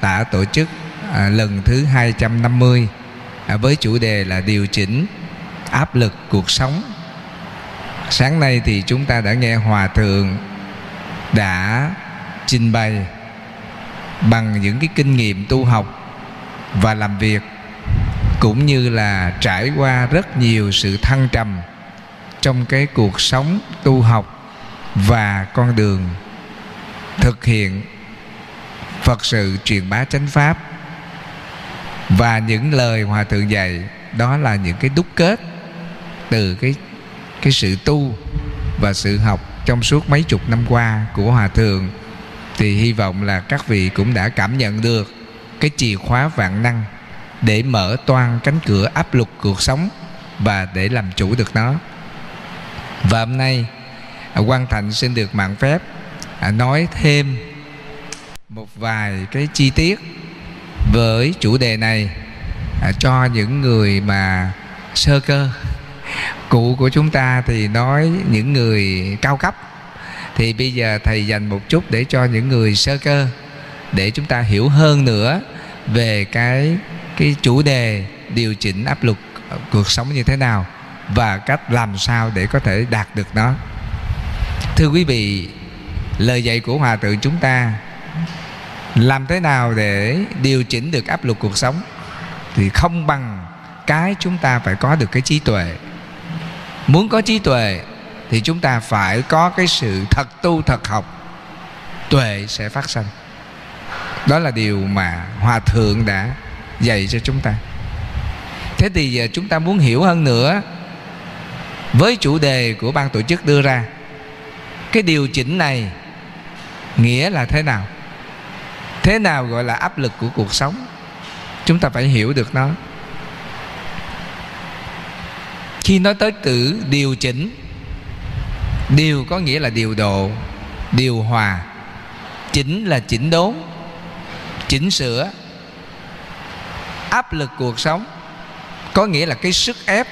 Tạ tổ chức lần thứ 250 với chủ đề là điều chỉnh áp lực cuộc sống. Sáng nay thì chúng ta đã nghe Hòa Thượng đã trình bày bằng những cái kinh nghiệm tu học và làm việc, cũng như là trải qua rất nhiều sự thăng trầm trong cái cuộc sống tu học và con đường thực hiện Phật sự truyền bá chánh pháp. Và những lời Hòa Thượng dạy đó là những cái đúc kết từ cái sự tu và sự học trong suốt mấy chục năm qua của Hòa Thượng. Thì hy vọng là các vị cũng đã cảm nhận được cái chìa khóa vạn năng để mở toang cánh cửa áp lực cuộc sống và để làm chủ được nó. Và hôm nay Quang Thạnh xin được mạn phép nói thêm một vài cái chi tiết với chủ đề này cho những người mà sơ cơ. Cụ của chúng ta thì nói những người cao cấp, thì bây giờ thầy dành một chút để cho những người sơ cơ, để chúng ta hiểu hơn nữa về cái chủ đề điều chỉnh áp lực cuộc sống như thế nào và cách làm sao để có thể đạt được nó. Thưa quý vị, lời dạy của Hòa Thượng chúng ta làm thế nào để điều chỉnh được áp lực cuộc sống thì không bằng cái chúng ta phải có được cái trí tuệ. Muốn có trí tuệ thì chúng ta phải có cái sự thật tu thật học, tuệ sẽ phát sanh. Đó là điều mà Hòa Thượng đã dạy cho chúng ta. Thế thì giờ chúng ta muốn hiểu hơn nữa với chủ đề của ban tổ chức đưa ra, cái điều chỉnh này nghĩa là thế nào? Thế nào gọi là áp lực của cuộc sống? Chúng ta phải hiểu được nó. Khi nói tới từ điều chỉnh, điều có nghĩa là điều độ, điều hòa. Chỉnh là chỉnh đốn, chỉnh sửa. Áp lực cuộc sống có nghĩa là cái sức ép,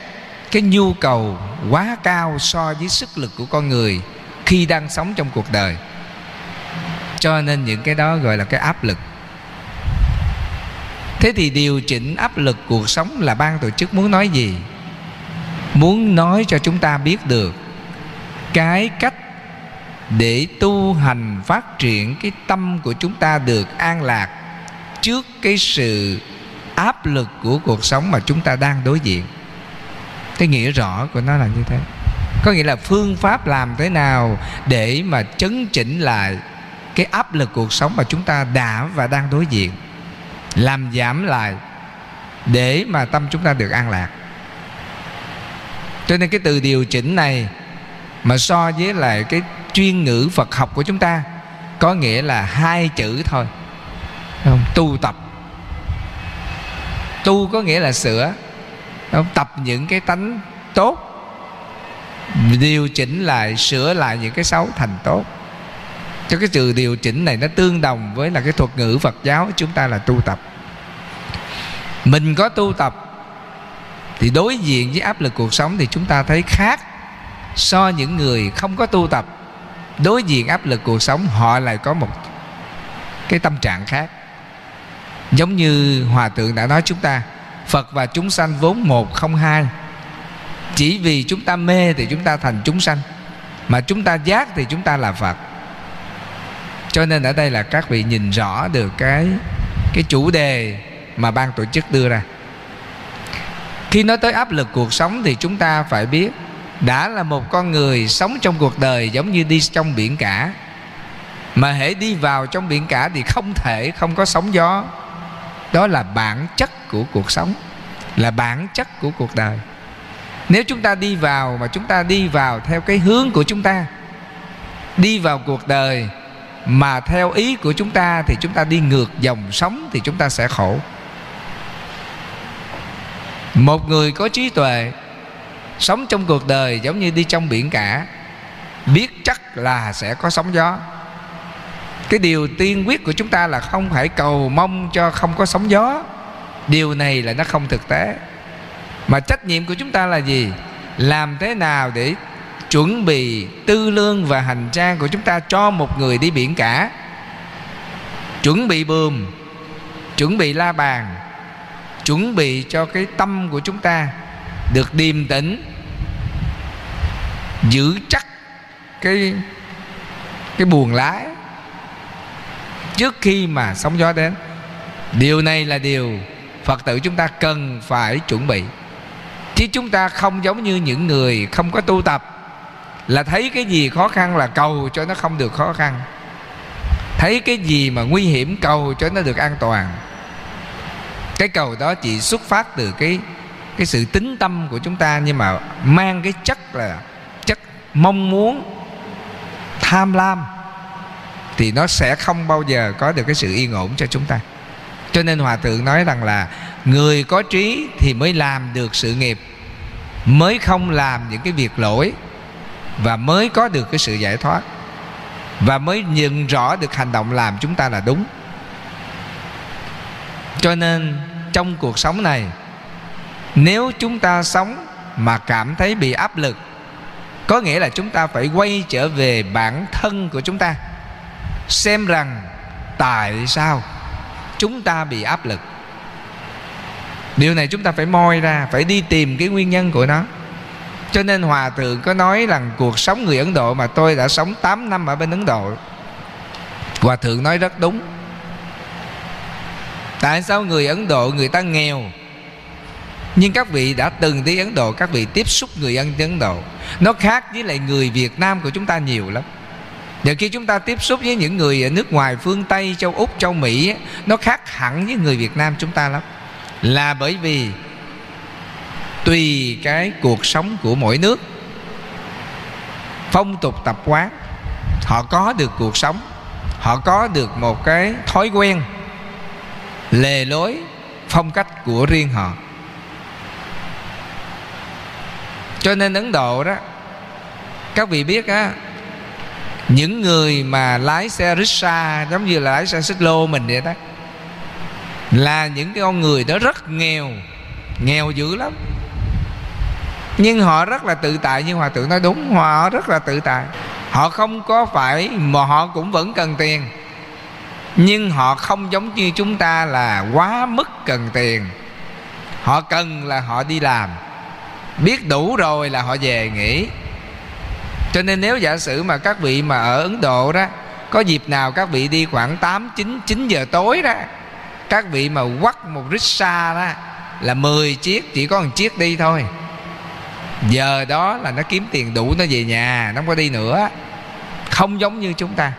cái nhu cầu quá cao so với sức lực của con người khi đang sống trong cuộc đời. Cho nên những cái đó gọi là cái áp lực. Thế thì điều chỉnh áp lực cuộc sống là ban tổ chức muốn nói gì? Muốn nói cho chúng ta biết được cái cách để tu hành phát triển cái tâm của chúng ta được an lạc trước cái sự áp lực của cuộc sống mà chúng ta đang đối diện. Cái nghĩa rõ của nó là như thế. Có nghĩa là phương pháp làm thế nào để mà chấn chỉnh lại cái áp lực cuộc sống mà chúng ta đã và đang đối diện, làm giảm lại để mà tâm chúng ta được an lạc. Cho nên cái từ điều chỉnh này mà so với lại cái chuyên ngữ Phật học của chúng ta có nghĩa là hai chữ thôi, không? Tu tập. Tu có nghĩa là sửa, không? Tập những cái tánh tốt, điều chỉnh lại, sửa lại những cái xấu thành tốt. Cho cái từ điều chỉnh này nó tương đồng với là cái thuật ngữ Phật giáo của chúng ta là tu tập. Mình có tu tập thì đối diện với áp lực cuộc sống thì chúng ta thấy khác so với những người không có tu tập. Đối diện áp lực cuộc sống họ lại có một cái tâm trạng khác. Giống như Hòa Thượng đã nói chúng ta, Phật và chúng sanh vốn một không hai. Chỉ vì chúng ta mê thì chúng ta thành chúng sanh, mà chúng ta giác thì chúng ta là Phật. Cho nên ở đây là các vị nhìn rõ được cái chủ đề mà ban tổ chức đưa ra. Khi nói tới áp lực cuộc sống thì chúng ta phải biết, đã là một con người sống trong cuộc đời giống như đi trong biển cả. Mà hễ đi vào trong biển cả thì không thể không có sóng gió. Đó là bản chất của cuộc sống, là bản chất của cuộc đời. Nếu chúng ta đi vào mà chúng ta đi vào theo cái hướng của chúng ta, đi vào cuộc đời mà theo ý của chúng ta thì chúng ta đi ngược dòng sóng thì chúng ta sẽ khổ. Một người có trí tuệ sống trong cuộc đời giống như đi trong biển cả, biết chắc là sẽ có sóng gió. Cái điều tiên quyết của chúng ta là không phải cầu mong cho không có sóng gió. Điều này là nó không thực tế. Mà trách nhiệm của chúng ta là gì? Làm thế nào để chuẩn bị tư lương và hành trang của chúng ta cho một người đi biển cả. Chuẩn bị buồm, chuẩn bị la bàn, chuẩn bị cho cái tâm của chúng ta được điềm tĩnh, giữ chắc cái buồng lái trước khi mà sóng gió đến. Điều này là điều Phật tử chúng ta cần phải chuẩn bị, chứ chúng ta không giống như những người không có tu tập, là thấy cái gì khó khăn là cầu cho nó không được khó khăn, thấy cái gì mà nguy hiểm cầu cho nó được an toàn. Cái cầu đó chỉ xuất phát từ cái sự tín tâm của chúng ta, nhưng mà mang cái chất là chất mong muốn, tham lam, thì nó sẽ không bao giờ có được cái sự yên ổn cho chúng ta. Cho nên Hòa Thượng nói rằng là người có trí thì mới làm được sự nghiệp, mới không làm những cái việc lỗi, và mới có được cái sự giải thoát, và mới nhận rõ được hành động làm chúng ta là đúng. Cho nên trong cuộc sống này, nếu chúng ta sống mà cảm thấy bị áp lực, có nghĩa là chúng ta phải quay trở về bản thân của chúng ta, xem rằng tại sao chúng ta bị áp lực. Điều này chúng ta phải moi ra, phải đi tìm cái nguyên nhân của nó. Cho nên Hòa Thượng có nói rằng cuộc sống người Ấn Độ, mà tôi đã sống 8 năm ở bên Ấn Độ, Hòa Thượng nói rất đúng. Tại sao người Ấn Độ người ta nghèo? Nhưng các vị đã từng đi Ấn Độ, các vị tiếp xúc người dân Ấn Độ, nó khác với lại người Việt Nam của chúng ta nhiều lắm. Và khi chúng ta tiếp xúc với những người ở nước ngoài, phương Tây, châu Úc, châu Mỹ, nó khác hẳn với người Việt Nam chúng ta lắm. Là bởi vì tùy cái cuộc sống của mỗi nước, phong tục tập quán, họ có được cuộc sống, họ có được một cái thói quen, lề lối, phong cách của riêng họ. Cho nên Ấn Độ đó, các vị biết á, những người mà lái xe rickshaw, giống như là lái xe xích lô mình vậy đó, là những cái con người đó rất nghèo, nghèo dữ lắm. Nhưng họ rất là tự tại, như Hòa Thượng nói đúng, họ rất là tự tại. Họ không có phải, mà họ cũng vẫn cần tiền, nhưng họ không giống như chúng ta là quá mức cần tiền. Họ cần là họ đi làm, biết đủ rồi là họ về nghỉ. Cho nên nếu giả sử mà các vị mà ở Ấn Độ đó, có dịp nào các vị đi khoảng 8, 9 giờ tối đó, các vị mà quắt một rickshaw đó là 10 chiếc, chỉ có 1 chiếc đi thôi. Giờ đó là nó kiếm tiền đủ, nó về nhà, nó không có đi nữa. Không giống như chúng ta.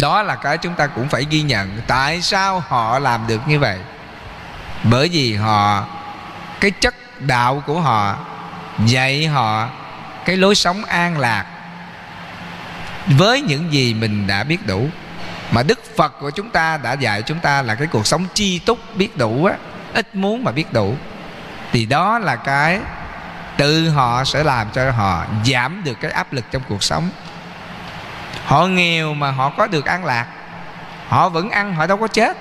Đó là cái chúng ta cũng phải ghi nhận. Tại sao họ làm được như vậy? Bởi vì họ, cái chất đạo của họ dạy họ cái lối sống an lạc với những gì mình đã biết đủ. Mà Đức Phật của chúng ta đã dạy chúng ta là cái cuộc sống chi túc, biết đủ á, ít muốn mà biết đủ. Thì đó là cái tự họ sẽ làm cho họ giảm được cái áp lực trong cuộc sống. Họ nghèo mà họ có được an lạc, họ vẫn ăn, họ đâu có chết,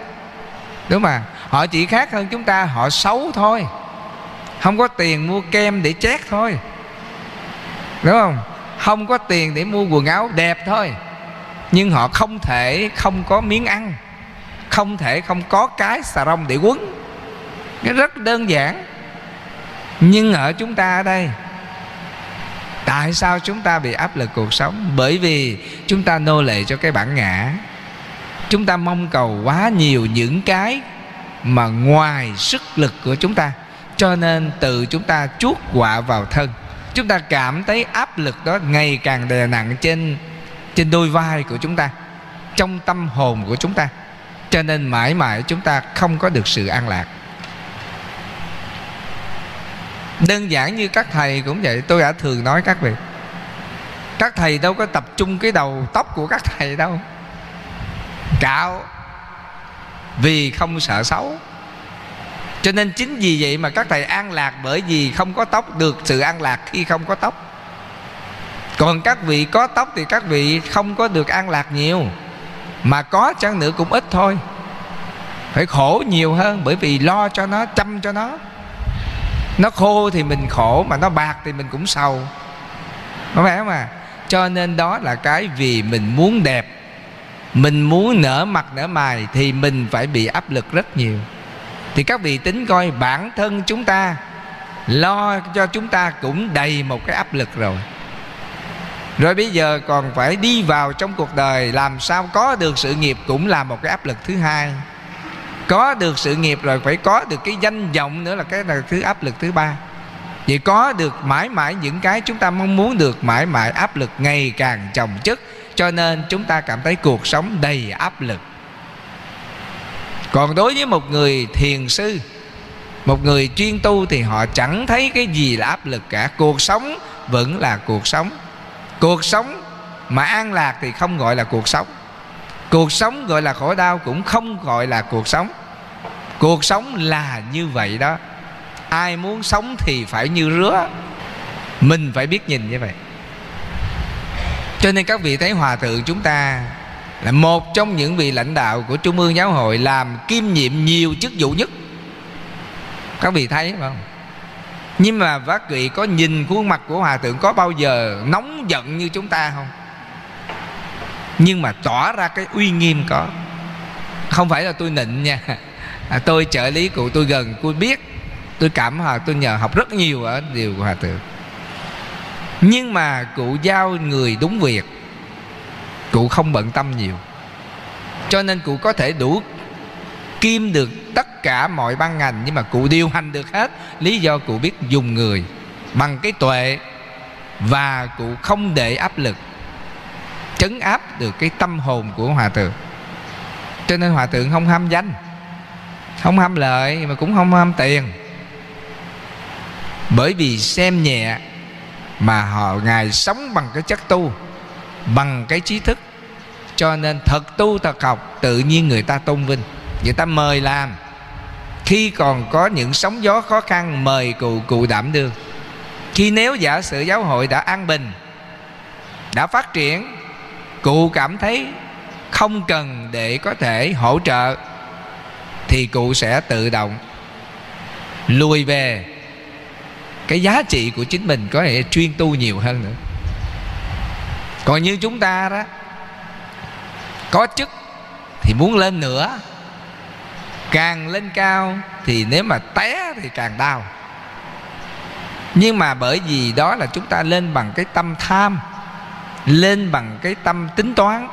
đúng mà. Họ chỉ khác hơn chúng ta, họ xấu thôi, không có tiền mua kem để chét thôi, đúng không? Không có tiền để mua quần áo đẹp thôi. Nhưng họ không thể không có miếng ăn, không thể không có cái xà rông để quấn. Nó rất đơn giản. Nhưng ở chúng ta ở đây, tại sao chúng ta bị áp lực cuộc sống? Bởi vì chúng ta nô lệ cho cái bản ngã. Chúng ta mong cầu quá nhiều những cái mà ngoài sức lực của chúng ta, cho nên tự chúng ta chuốc họa vào thân. Chúng ta cảm thấy áp lực đó ngày càng đè nặng trên đôi vai của chúng ta, trong tâm hồn của chúng ta. Cho nên mãi mãi chúng ta không có được sự an lạc. Đơn giản như các thầy cũng vậy. Tôi đã thường nói các vị, các thầy đâu có tập trung cái đầu tóc của các thầy đâu, cạo vì không sợ xấu. Cho nên chính vì vậy mà các thầy an lạc, bởi vì không có tóc, được sự an lạc khi không có tóc. Còn các vị có tóc thì các vị không có được an lạc nhiều, mà có chăng nữa cũng ít thôi, phải khổ nhiều hơn, bởi vì lo cho nó, chăm cho nó. Nó khô thì mình khổ, mà nó bạc thì mình cũng sầu, có phải không à? Cho nên đó là cái vì mình muốn đẹp, Mình muốn nở mặt nở mày thì mình phải bị áp lực rất nhiều. Thì các vị tính coi, bản thân chúng ta lo cho chúng ta cũng đầy một cái áp lực rồi. Rồi bây giờ còn phải đi vào trong cuộc đời, làm sao có được sự nghiệp cũng là một cái áp lực thứ hai. Có được sự nghiệp rồi phải có được cái danh vọng nữa, là cái là thứ áp lực thứ ba. Vậy có được mãi mãi những cái chúng ta mong muốn được mãi mãi, áp lực ngày càng chồng chất. Cho nên chúng ta cảm thấy cuộc sống đầy áp lực. Còn đối với một người thiền sư, một người chuyên tu thì họ chẳng thấy cái gì là áp lực cả. Cuộc sống vẫn là cuộc sống. Cuộc sống mà an lạc thì không gọi là cuộc sống. Cuộc sống gọi là khổ đau cũng không gọi là cuộc sống. Cuộc sống là như vậy đó. Ai muốn sống thì phải như rứa. Mình phải biết nhìn như vậy. Cho nên các vị thấy Hòa Thượng chúng ta là một trong những vị lãnh đạo của Trung ương Giáo hội làm kiêm nhiệm nhiều chức vụ nhất. Các vị thấy không? Nhưng mà các vị có nhìn khuôn mặt của Hòa Thượng có bao giờ nóng giận như chúng ta không? Nhưng mà tỏ ra cái uy nghiêm có. Không phải là tôi nịnh nha. Tôi trợ lý cụ tôi gần, tôi biết. Tôi cảm hòa, tôi nhờ học rất nhiều ở điều của Hòa Thượng. Nhưng mà cụ giao người đúng việc. Cụ không bận tâm nhiều. Cho nên cụ có thể đủ kiêm được tất cả mọi ban ngành. Nhưng mà cụ điều hành được hết. Lý do cụ biết dùng người bằng cái tuệ. Và cụ không để áp lực, trấn áp được cái tâm hồn của Hòa Thượng. Cho nên Hòa Thượng không ham danh, không ham lợi, mà cũng không ham tiền. Bởi vì xem nhẹ mà Ngài sống bằng cái chất tu, bằng cái trí thức. Cho nên thật tu thật học, tự nhiên người ta tôn vinh, người ta mời làm. Khi còn có những sóng gió khó khăn, mời cụ đảm đương. Khi nếu giả sử giáo hội đã an bình, đã phát triển, cụ cảm thấy không cần để có thể hỗ trợ, thì cụ sẽ tự động lùi về. Cái giá trị của chính mình có thể chuyên tu nhiều hơn nữa. Còn như chúng ta đó, có chức thì muốn lên nữa, càng lên cao thì nếu mà té thì càng đau. Nhưng mà bởi vì đó là chúng ta lên bằng cái tâm tham, lên bằng cái tâm tính toán.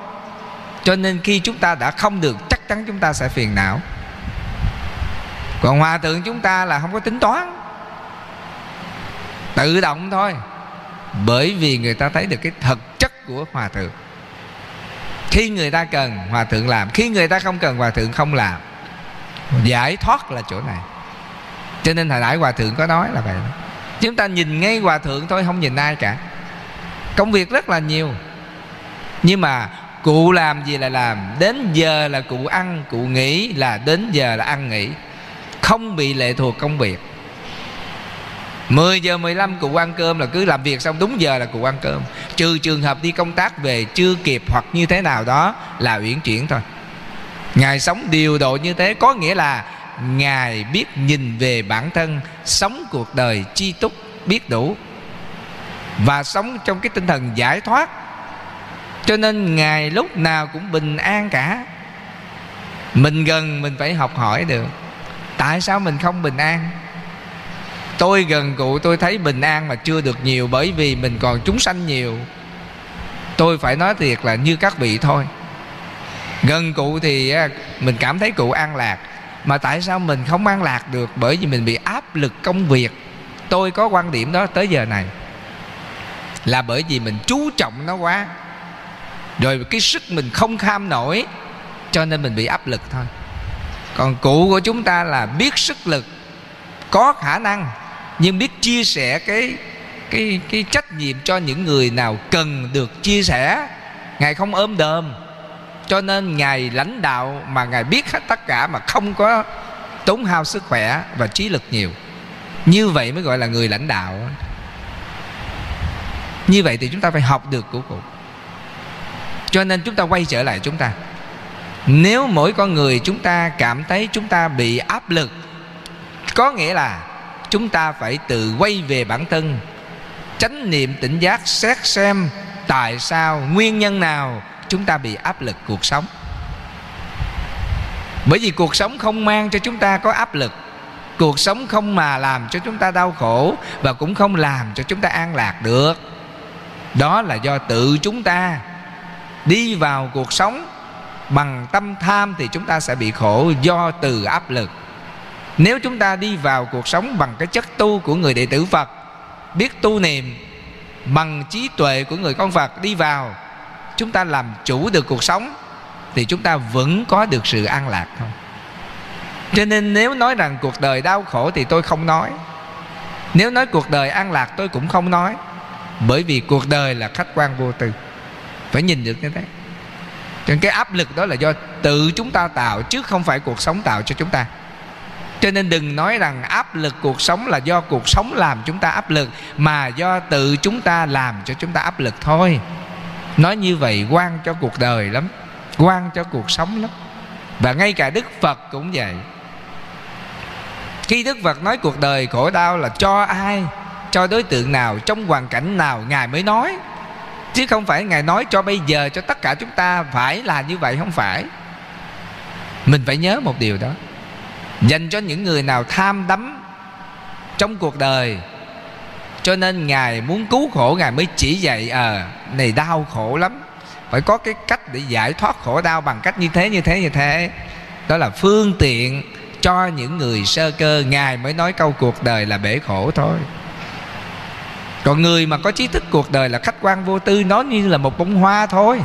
Cho nên khi chúng ta đã không được, chắc chắn chúng ta sẽ phiền não. Còn Hòa Thượng chúng ta là không có tính toán, tự động thôi. Bởi vì người ta thấy được cái thực chất của Hòa Thượng. Khi người ta cần, Hòa Thượng làm. Khi người ta không cần, Hòa Thượng không làm. Giải thoát là chỗ này. Cho nên hồi nãy Hòa Thượng có nói là vậy. Chúng ta nhìn ngay Hòa Thượng thôi, không nhìn ai cả. Công việc rất là nhiều. Nhưng mà cụ làm gì là làm. Đến giờ là cụ ăn, cụ nghỉ là đến giờ là ăn nghỉ. Không bị lệ thuộc công việc. 10 giờ 15 cụ ăn cơm là cứ làm việc xong đúng giờ là cụ ăn cơm. Trừ trường hợp đi công tác về chưa kịp hoặc như thế nào đó là uyển chuyển thôi. Ngài sống điều độ như thế, có nghĩa là Ngài biết nhìn về bản thân, sống cuộc đời chi túc, biết đủ, và sống trong cái tinh thần giải thoát. Cho nên Ngài lúc nào cũng bình an cả. Mình gần mình phải học hỏi được. Tại sao mình không bình an? Tôi gần cụ tôi thấy bình an mà chưa được nhiều. Bởi vì mình còn chúng sanh nhiều. Tôi phải nói thiệt là như các vị thôi. Gần cụ thì mình cảm thấy cụ an lạc. Mà tại sao mình không an lạc được? Bởi vì mình bị áp lực công việc. Tôi có quan điểm đó tới giờ này. Là bởi vì mình chú trọng nó quá. Rồi cái sức mình không kham nổi. Cho nên mình bị áp lực thôi. Còn cụ của chúng ta là biết sức lực, có khả năng, nhưng biết chia sẻ cái trách nhiệm cho những người nào cần được chia sẻ. Ngài không ôm đờm. Cho nên Ngài lãnh đạo mà Ngài biết hết tất cả, mà không có tốn hao sức khỏe và trí lực nhiều. Như vậy mới gọi là người lãnh đạo. Như vậy thì chúng ta phải học được của cụ. Cho nên chúng ta quay trở lại chúng ta. Nếu mỗi con người chúng ta cảm thấy chúng ta bị áp lực, có nghĩa là chúng ta phải tự quay về bản thân, chánh niệm tỉnh giác, xét xem tại sao, nguyên nhân nào chúng ta bị áp lực cuộc sống. Bởi vì cuộc sống không mang cho chúng ta có áp lực, cuộc sống không mà làm cho chúng ta đau khổ, và cũng không làm cho chúng ta an lạc được. Đó là do tự chúng ta đi vào cuộc sống bằng tâm tham thì chúng ta sẽ bị khổ do từ áp lực. Nếu chúng ta đi vào cuộc sống bằng cái chất tu của người đệ tử Phật, biết tu niệm, bằng trí tuệ của người con Phật đi vào, chúng ta làm chủ được cuộc sống thì chúng ta vẫn có được sự an lạc không? Cho nên nếu nói rằng cuộc đời đau khổ thì tôi không nói, nếu nói cuộc đời an lạc tôi cũng không nói, bởi vì cuộc đời là khách quan vô tư. Phải nhìn được như thế. Cho nên cái áp lực đó là do tự chúng ta tạo, chứ không phải cuộc sống tạo cho chúng ta. Cho nên đừng nói rằng áp lực cuộc sống là do cuộc sống làm chúng ta áp lực, mà do tự chúng ta làm cho chúng ta áp lực thôi. Nói như vậy quan cho cuộc đời lắm, quan cho cuộc sống lắm. Và ngay cả Đức Phật cũng vậy. Khi Đức Phật nói cuộc đời khổ đau là cho ai, cho đối tượng nào, trong hoàn cảnh nào Ngài mới nói, chứ không phải Ngài nói cho bây giờ, cho tất cả chúng ta phải là như vậy, không phải. Mình phải nhớ một điều đó. Dành cho những người nào tham đắm trong cuộc đời, cho nên Ngài muốn cứu khổ, Ngài mới chỉ dạy này đau khổ lắm, phải có cái cách để giải thoát khổ đau bằng cách như thế, như thế, như thế. Đó là phương tiện cho những người sơ cơ. Ngài mới nói câu cuộc đời là bể khổ thôi. Còn người mà có trí thức, cuộc đời là khách quan vô tư, nó như là một bông hoa thôi.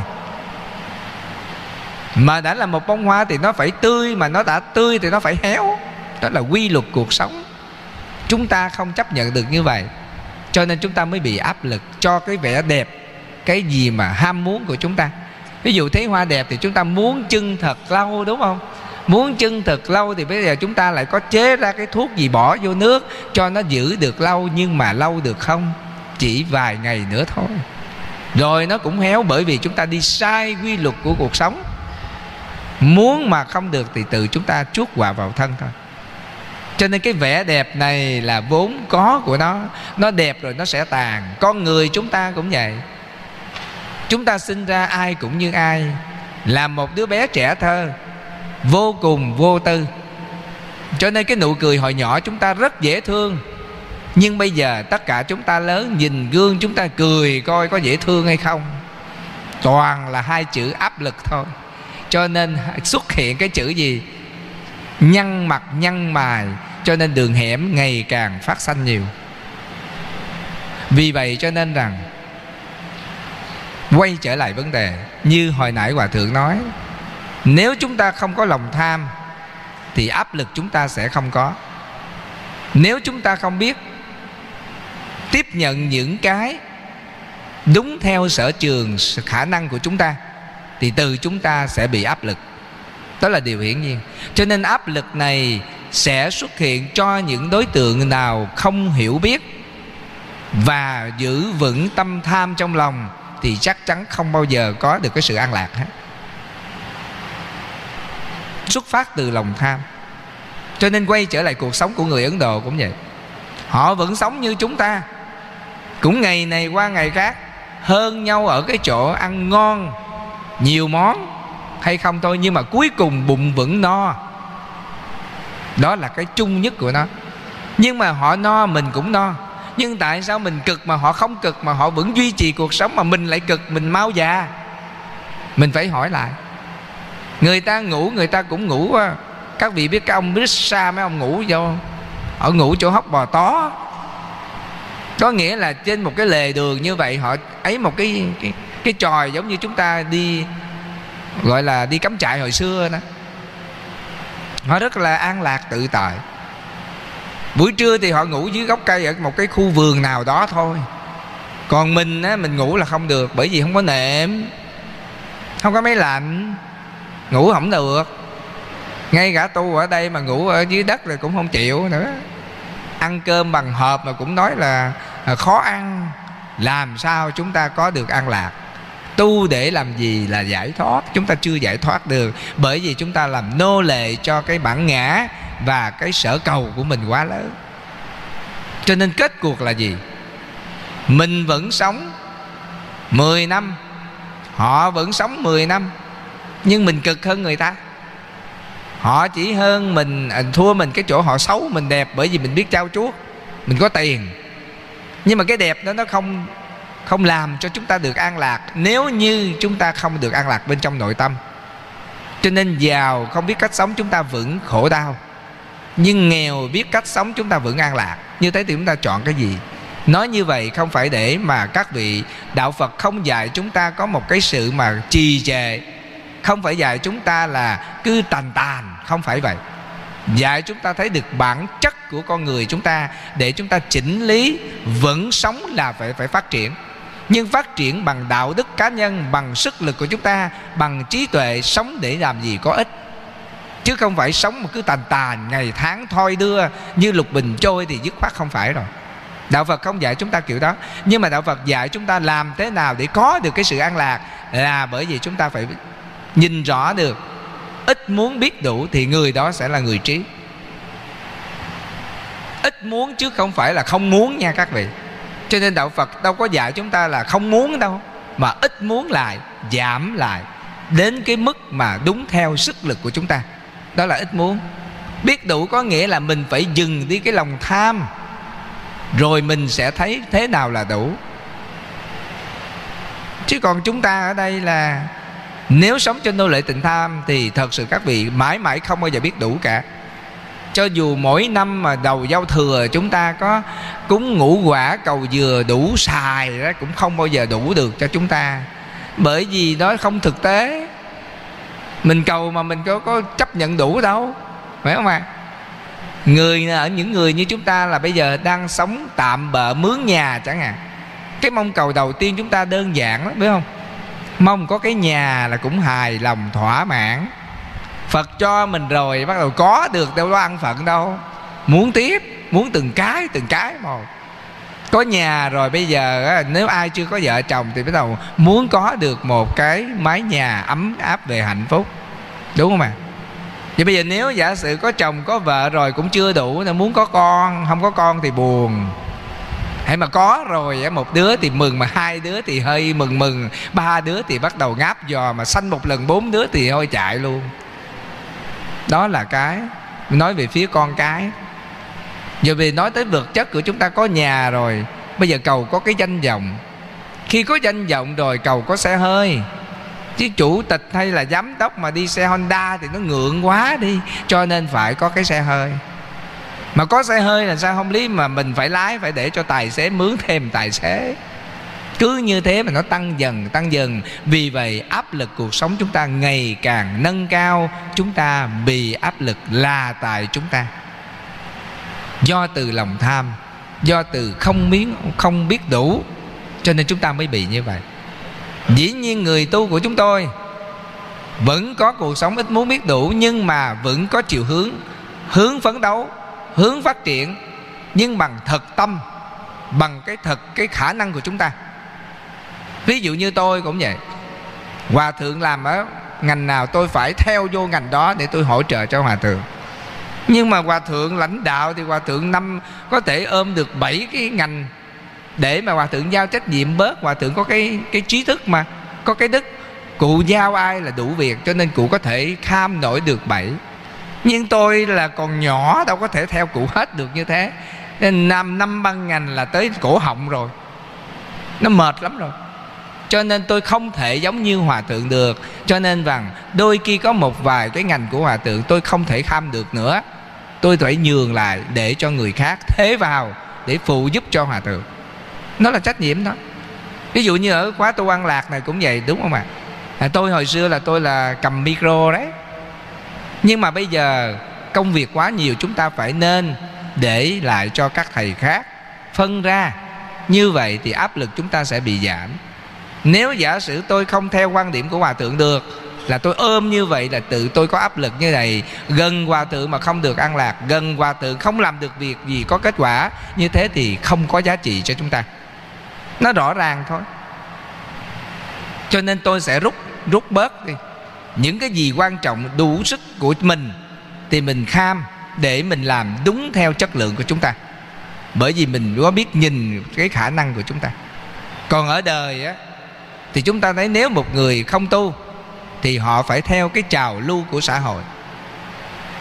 Mà đã là một bông hoa thì nó phải tươi, mà nó đã tươi thì nó phải héo. Đó là quy luật cuộc sống. Chúng ta không chấp nhận được như vậy, cho nên chúng ta mới bị áp lực cho cái vẻ đẹp, cái gì mà ham muốn của chúng ta. Ví dụ thấy hoa đẹp thì chúng ta muốn chưng thật lâu, đúng không? Muốn chưng thật lâu thì bây giờ chúng ta lại có chế ra cái thuốc gì bỏ vô nước cho nó giữ được lâu. Nhưng mà lâu được không? Chỉ vài ngày nữa thôi, rồi nó cũng héo, bởi vì chúng ta đi sai quy luật của cuộc sống. Muốn mà không được thì tự chúng ta chuốc họa vào thân thôi. Cho nên cái vẻ đẹp này là vốn có của nó. Nó đẹp rồi nó sẽ tàn. Con người chúng ta cũng vậy. Chúng ta sinh ra ai cũng như ai, là một đứa bé trẻ thơ, vô cùng vô tư. Cho nên cái nụ cười hồi nhỏ chúng ta rất dễ thương. Nhưng bây giờ tất cả chúng ta lớn, nhìn gương chúng ta cười coi có dễ thương hay không, toàn là hai chữ áp lực thôi. Cho nên xuất hiện cái chữ gì? Nhăn mặt, nhăn mày. Cho nên đường hẻm ngày càng phát sanh nhiều. Vì vậy cho nên rằng, quay trở lại vấn đề như hồi nãy Hòa Thượng nói, nếu chúng ta không có lòng tham thì áp lực chúng ta sẽ không có. Nếu chúng ta không biết tiếp nhận những cái đúng theo sở trường, khả năng của chúng ta, thì từ chúng ta sẽ bị áp lực. Đó là điều hiển nhiên. Cho nên áp lực này sẽ xuất hiện cho những đối tượng nào không hiểu biết và giữ vững tâm tham trong lòng, thì chắc chắn không bao giờ có được cái sự an lạc hết. Xuất phát từ lòng tham. Cho nên quay trở lại cuộc sống của người Ấn Độ cũng vậy. Họ vẫn sống như chúng ta, cũng ngày này qua ngày khác, hơn nhau ở cái chỗ ăn ngon, nhiều món hay không thôi, nhưng mà cuối cùng bụng vẫn no. Đó là cái chung nhất của nó. Nhưng mà họ no, mình cũng no. Nhưng tại sao mình cực mà họ không cực, mà họ vẫn duy trì cuộc sống, mà mình lại cực, mình mau già? Mình phải hỏi lại. Người ta ngủ, người ta cũng ngủ. Các vị biết cái ông Brisa, mấy ông ngủ vô, họ ngủ chỗ hốc bò tó. Có nghĩa là trên một cái lề đường như vậy, họ ấy một cái tròi, giống như chúng ta đi, gọi là đi cắm trại hồi xưa đó. Họ rất là an lạc tự tại. Buổi trưa thì họ ngủ dưới gốc cây ở một cái khu vườn nào đó thôi. Còn mình á, mình ngủ là không được, bởi vì không có nệm, không có máy lạnh, ngủ không được. Ngay cả tu ở đây mà ngủ ở dưới đất rồi cũng không chịu nữa. Ăn cơm bằng hộp mà cũng nói là khó ăn. Làm sao chúng ta có được an lạc? Tu để làm gì? Là giải thoát. Chúng ta chưa giải thoát được, bởi vì chúng ta làm nô lệ cho cái bản ngã và cái sở cầu của mình quá lớn. Cho nên kết cuộc là gì? Mình vẫn sống 10 năm, Họ vẫn sống 10 năm nhưng mình cực hơn người ta. Họ chỉ hơn mình, thua mình cái chỗ họ xấu, mình đẹp bởi vì mình biết trau chuốt, mình có tiền. Nhưng mà cái đẹp đó nó không làm cho chúng ta được an lạc nếu như chúng ta không được an lạc bên trong nội tâm. Cho nên giàu không biết cách sống chúng ta vẫn khổ đau, nhưng nghèo biết cách sống chúng ta vẫn an lạc. Như thế thì chúng ta chọn cái gì? Nói như vậy không phải để mà các vị, Đạo Phật không dạy chúng ta có một cái sự mà trì trệ, không phải dạy chúng ta là cứ tàn, không phải vậy. Dạy chúng ta thấy được bản chất của con người chúng ta để chúng ta chỉnh lý. Vẫn sống là phải phát triển, nhưng phát triển bằng đạo đức cá nhân, bằng sức lực của chúng ta, bằng trí tuệ. Sống để làm gì có ích, chứ không phải sống mà cứ tàn, ngày tháng thoi đưa như lục bình trôi thì dứt khoát không phải rồi. Đạo Phật không dạy chúng ta kiểu đó. Nhưng mà Đạo Phật dạy chúng ta làm thế nào để có được cái sự an lạc, là bởi vì chúng ta phải nhìn rõ được ít muốn biết đủ thì người đó sẽ là người trí. Ít muốn chứ không phải là không muốn nha các vị. Cho nên Đạo Phật đâu có dạy chúng ta là không muốn đâu, mà ít muốn lại, giảm lại đến cái mức mà đúng theo sức lực của chúng ta. Đó là ít muốn. Biết đủ có nghĩa là mình phải dừng đi cái lòng tham, rồi mình sẽ thấy thế nào là đủ. Chứ còn chúng ta ở đây là nếu sống trên nô lệ tình tham thì thật sự các vị mãi mãi không bao giờ biết đủ cả. Cho dù mỗi năm mà đầu giao thừa chúng ta có cúng ngũ quả cầu dừa đủ xài đó, cũng không bao giờ đủ được cho chúng ta, bởi vì đó không thực tế. Mình cầu mà mình có chấp nhận đủ đâu, phải không ạ? Người ở những người như chúng ta là bây giờ đang sống tạm bợ, mướn nhà chẳng hạn. Cái mong cầu đầu tiên chúng ta đơn giản lắm, biết không? Mong có cái nhà là cũng hài lòng thỏa mãn. Phật cho mình rồi, bắt đầu có được đâu có ăn phận đâu. Muốn tiếp, muốn từng cái một. Có nhà rồi bây giờ nếu ai chưa có vợ chồng thì bắt đầu muốn có được một cái mái nhà ấm áp về hạnh phúc, đúng không ạ? Vậy bây giờ nếu giả sử có chồng có vợ rồi cũng chưa đủ, nên muốn có con, không có con thì buồn. Hay mà có rồi, một đứa thì mừng, mà hai đứa thì hơi mừng, ba đứa thì bắt đầu ngáp giò, mà sanh một lần bốn đứa thì thôi chạy luôn. Đó là cái nói về phía con cái. Giờ vì nói tới vật chất của chúng ta, có nhà rồi bây giờ cầu có cái danh vọng. Khi có danh vọng rồi cầu có xe hơi, chứ chủ tịch hay là giám đốc mà đi xe Honda thì nó ngượng quá đi, cho nên phải có cái xe hơi. Mà có xe hơi là sao không lý, mà mình phải lái, phải để cho tài xế, mướn thêm tài xế. Cứ như thế mà nó tăng dần. Vì vậy áp lực cuộc sống chúng ta ngày càng nâng cao. Chúng ta bị áp lực là tại chúng ta, do từ lòng tham, do từ không biết đủ, cho nên chúng ta mới bị như vậy. Dĩ nhiên người tu của chúng tôi vẫn có cuộc sống ít muốn biết đủ, nhưng mà vẫn có chiều hướng phấn đấu, hướng phát triển, nhưng bằng thật tâm, bằng cái khả năng của chúng ta. Ví dụ như tôi cũng vậy, Hòa Thượng làm ở ngành nào tôi phải theo vô ngành đó để tôi hỗ trợ cho Hòa Thượng. Nhưng mà Hòa Thượng lãnh đạo thì Hòa Thượng năm có thể ôm được 7 cái ngành, để mà Hòa Thượng giao trách nhiệm bớt. Hòa Thượng có cái trí thức mà, có cái đức. Cụ giao ai là đủ việc, cho nên cụ có thể kham nổi được 7. Nhưng tôi là còn nhỏ, đâu có thể theo cụ hết được như thế. Nên năm ban ngành là tới cổ họng rồi, nó mệt lắm rồi. Cho nên tôi không thể giống như Hòa Thượng được. Cho nên rằng đôi khi có một vài cái ngành của Hòa Thượng tôi không thể kham được nữa, tôi phải nhường lại để cho người khác thế vào để phụ giúp cho Hòa Thượng. Nó là trách nhiệm đó. Ví dụ như ở khóa tu An Lạc này cũng vậy, đúng không ạ? Tôi hồi xưa là tôi là cầm micro đấy. Nhưng mà bây giờ công việc quá nhiều, chúng ta phải nên để lại cho các thầy khác, phân ra. Như vậy thì áp lực chúng ta sẽ bị giảm. Nếu giả sử tôi không theo quan điểm của Hòa Thượng được, là tôi ôm như vậy là tự tôi có áp lực như này. Gần Hòa Thượng mà không được an lạc, gần Hòa Thượng không làm được việc gì có kết quả, như thế thì không có giá trị cho chúng ta. Nó rõ ràng thôi. Cho nên tôi sẽ rút bớt đi. Những cái gì quan trọng đủ sức của mình thì mình kham, để mình làm đúng theo chất lượng của chúng ta, bởi vì mình có biết nhìn cái khả năng của chúng ta. Còn ở đời á, Thì chúng ta thấy nếu một người không tu thì họ phải theo cái trào lưu của xã hội,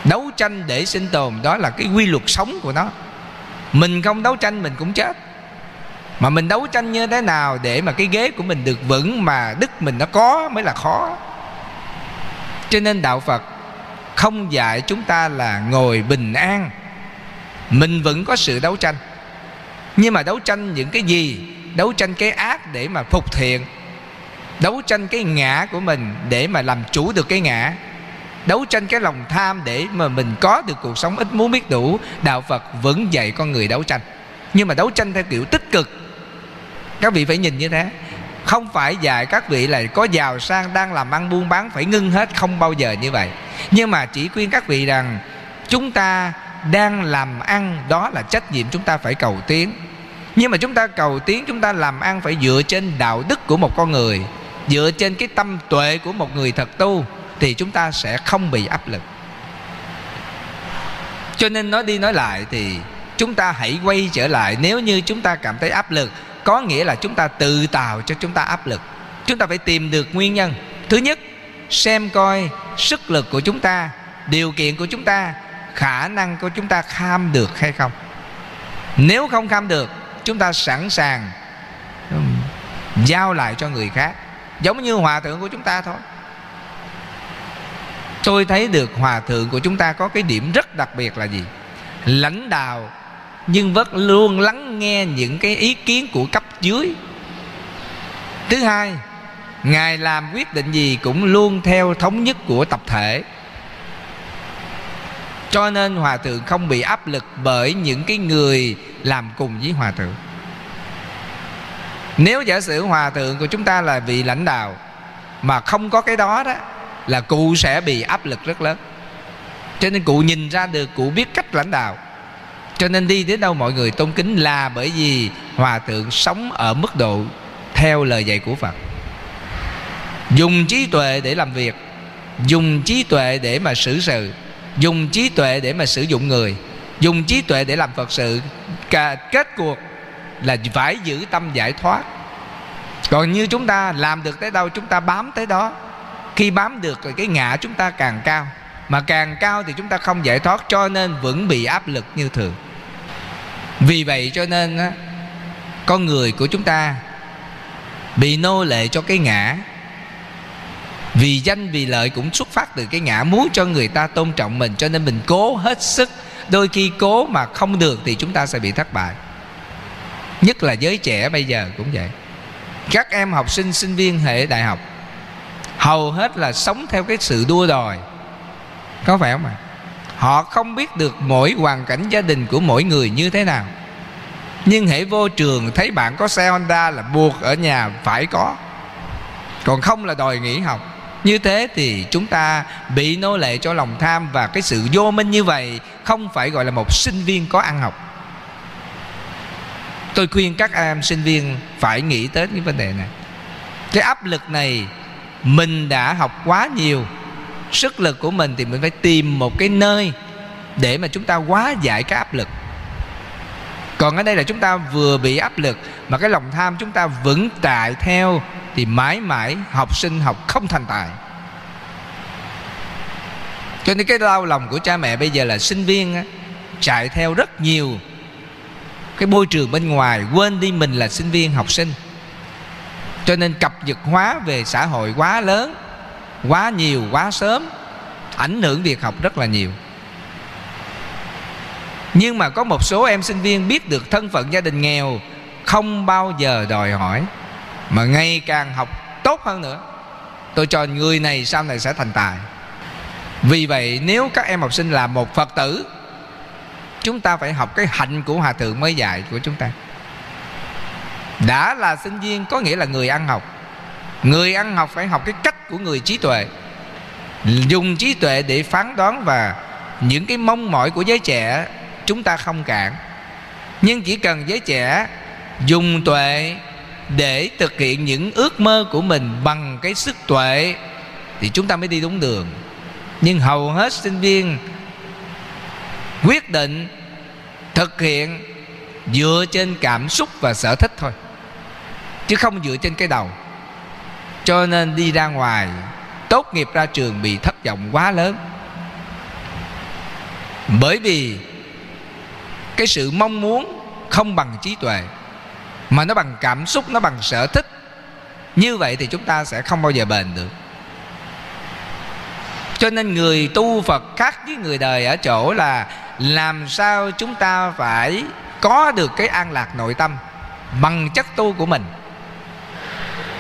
đấu tranh để sinh tồn, đó là cái quy luật sống của nó. Mình không đấu tranh mình cũng chết. Mà mình đấu tranh như thế nào để mà cái ghế của mình được vững, mà đức mình nó có mới là khó. Cho nên Đạo Phật không dạy chúng ta là ngồi bình an. Mình vẫn có sự đấu tranh, nhưng mà đấu tranh những cái gì? Đấu tranh cái ác để mà phục thiện, đấu tranh cái ngã của mình để mà làm chủ được cái ngã, đấu tranh cái lòng tham để mà mình có được cuộc sống ít muốn biết đủ. Đạo Phật vẫn dạy con người đấu tranh, nhưng mà đấu tranh theo kiểu tích cực. Các vị phải nhìn như thế. Không phải dạy các vị là có giàu sang, đang làm ăn buôn bán phải ngưng hết, không bao giờ như vậy. Nhưng mà chỉ khuyên các vị rằng chúng ta đang làm ăn, đó là trách nhiệm chúng ta phải cầu tiến. Nhưng mà chúng ta cầu tiến, chúng ta làm ăn phải dựa trên đạo đức của một con người, dựa trên cái tâm tuệ của một người thật tu, thì chúng ta sẽ không bị áp lực. Cho nên nói đi nói lại thì chúng ta hãy quay trở lại. Nếu như chúng ta cảm thấy áp lực, có nghĩa là chúng ta tự tạo cho chúng ta áp lực. Chúng ta phải tìm được nguyên nhân. Thứ nhất, xem coi sức lực của chúng ta, điều kiện của chúng ta, khả năng của chúng ta kham được hay không. Nếu không kham được, chúng ta sẵn sàng giao lại cho người khác. Giống như hòa thượng của chúng ta thôi. Tôi thấy được hòa thượng của chúng ta có cái điểm rất đặc biệt là gì? Lãnh đạo nhưng vẫn luôn lắng nghe những cái ý kiến của cấp dưới. Thứ hai, ngài làm quyết định gì cũng luôn theo thống nhất của tập thể. Cho nên hòa thượng không bị áp lực bởi những cái người làm cùng với hòa thượng. Nếu giả sử hòa thượng của chúng ta là vị lãnh đạo mà không có cái đó đó, là cụ sẽ bị áp lực rất lớn. Cho nên cụ nhìn ra được, cụ biết cách lãnh đạo. Cho nên đi đến đâu mọi người tôn kính là bởi vì hòa thượng sống ở mức độ theo lời dạy của Phật. Dùng trí tuệ để làm việc, dùng trí tuệ để mà xử sự, dùng trí tuệ để mà sử dụng người, dùng trí tuệ để làm Phật sự. Kết cuộc là phải giữ tâm giải thoát. Còn như chúng ta làm được tới đâu chúng ta bám tới đó. Khi bám được rồi cái ngã chúng ta càng cao, mà càng cao thì chúng ta không giải thoát, cho nên vẫn bị áp lực như thường. Vì vậy cho nên con người của chúng ta bị nô lệ cho cái ngã. Vì danh vì lợi cũng xuất phát từ cái ngã, muốn cho người ta tôn trọng mình, cho nên mình cố hết sức. Đôi khi cố mà không được thì chúng ta sẽ bị thất bại. Nhất là giới trẻ bây giờ cũng vậy. Các em học sinh, sinh viên hệ đại học hầu hết là sống theo cái sự đua đòi. Có phải không ạ? Họ không biết được mỗi hoàn cảnh gia đình của mỗi người như thế nào. Nhưng hễ vô trường thấy bạn có xe Honda là buộc ở nhà phải có, còn không là đòi nghỉ học. Như thế thì chúng ta bị nô lệ cho lòng tham. Và cái sự vô minh như vậy không phải gọi là một sinh viên có ăn học. Tôi khuyên các em sinh viên phải nghĩ tới những vấn đề này. Cái áp lực này, mình đã học quá nhiều, sức lực của mình thì mình phải tìm một cái nơi để mà chúng ta hóa giải cái áp lực. Còn ở đây là chúng ta vừa bị áp lực mà cái lòng tham chúng ta vững tại theo, thì mãi mãi học sinh học không thành tài. Cho nên cái đau lòng của cha mẹ bây giờ là sinh viên chạy theo rất nhiều cái môi trường bên ngoài, quên đi mình là sinh viên học sinh. Cho nên cập nhật hóa về xã hội quá lớn, quá nhiều, quá sớm, ảnh hưởng việc học rất là nhiều. Nhưng mà có một số em sinh viên biết được thân phận gia đình nghèo, không bao giờ đòi hỏi, mà ngày càng học tốt hơn nữa. Tôi cho người này sau này sẽ thành tài. Vì vậy nếu các em học sinh là một Phật tử, chúng ta phải học cái hạnh của hòa thượng mới dạy của chúng ta. Đã là sinh viên có nghĩa là người ăn học. Người ăn học phải học cái cách của người trí tuệ, dùng trí tuệ để phán đoán. Và những cái mong mỏi của giới trẻ chúng ta không cản, nhưng chỉ cần giới trẻ dùng tuệ để thực hiện những ước mơ của mình bằng cái sức tuệ thì chúng ta mới đi đúng đường. Nhưng hầu hết sinh viên quyết định thực hiện dựa trên cảm xúc và sở thích thôi, chứ không dựa trên cái đầu. Cho nên đi ra ngoài tốt nghiệp ra trường bị thất vọng quá lớn. Bởi vì cái sự mong muốn không bằng trí tuệ, mà nó bằng cảm xúc, nó bằng sở thích. Như vậy thì chúng ta sẽ không bao giờ bền được. Cho nên người tu Phật khác với người đời ở chỗ là làm sao chúng ta phải có được cái an lạc nội tâm bằng chất tu của mình.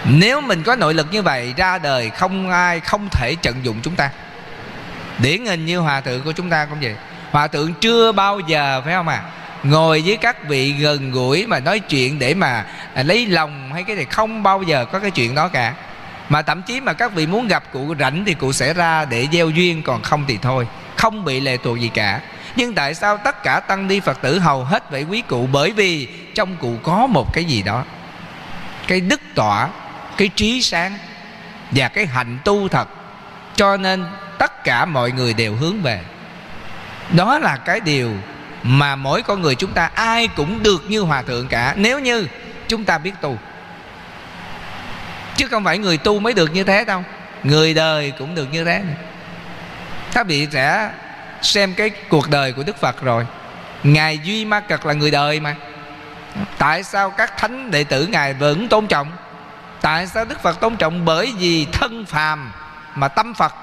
Nếu mình có nội lực như vậy, ra đời không ai không thể trận dụng chúng ta. Điển hình như Hòa Thượng của chúng ta cũng vậy. Hòa Thượng chưa bao giờ, phải không ạ, ngồi với các vị gần gũi mà nói chuyện để mà lấy lòng hay cái này, không bao giờ có cái chuyện đó cả. Mà thậm chí mà các vị muốn gặp cụ rảnh thì cụ sẽ ra để gieo duyên, còn không thì thôi, không bị lệ thuộc gì cả. Nhưng tại sao tất cả tăng ni Phật tử hầu hết vậy quý cụ? Bởi vì trong cụ có một cái gì đó, cái đức tọa, cái trí sáng và cái hạnh tu thật. Cho nên tất cả mọi người đều hướng về. Đó là cái điều mà mỗi con người chúng ta ai cũng được như Hòa Thượng cả, nếu như chúng ta biết tu. Chứ không phải người tu mới được như thế đâu, người đời cũng được như thế. Các vị sẽ xem cái cuộc đời của Đức Phật rồi. Ngài Duy Ma Cật là người đời mà, tại sao các thánh đệ tử Ngài vẫn tôn trọng? Tại sao Đức Phật tôn trọng? Bởi vì thân phàm mà tâm Phật.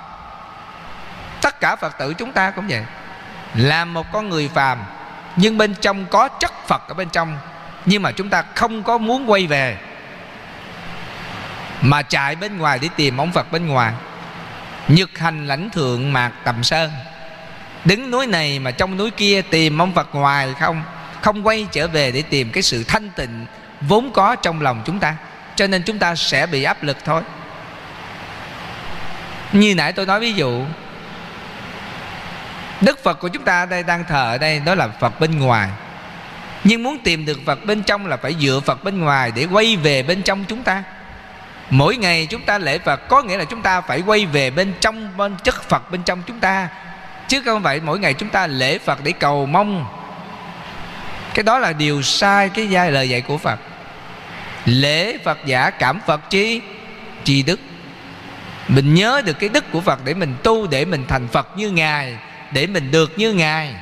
Tất cả Phật tử chúng ta cũng vậy, là một con người phàm nhưng bên trong có chất Phật ở bên trong. Nhưng mà chúng ta không có muốn quay về mà chạy bên ngoài để tìm ông Phật bên ngoài. Nhược hành lãnh thượng mạc tầm sơn, đứng núi này mà trong núi kia tìm ông Phật ngoài không. Không quay trở về để tìm cái sự thanh tịnh vốn có trong lòng chúng ta. Cho nên chúng ta sẽ bị áp lực thôi. Như nãy tôi nói ví dụ, Đức Phật của chúng ta đây đang thờ ở đây, đó là Phật bên ngoài. Nhưng muốn tìm được Phật bên trong là phải dựa Phật bên ngoài để quay về bên trong chúng ta. Mỗi ngày chúng ta lễ Phật có nghĩa là chúng ta phải quay về bên trong, bên chất Phật bên trong chúng ta. Chứ không phải mỗi ngày chúng ta lễ Phật để cầu mong. Cái đó là điều sai cái lời dạy của Phật. Lễ Phật giả cảm Phật chi đức. Mình nhớ được cái đức của Phật để mình tu, để mình thành Phật như Ngài, để mình được như Ngài.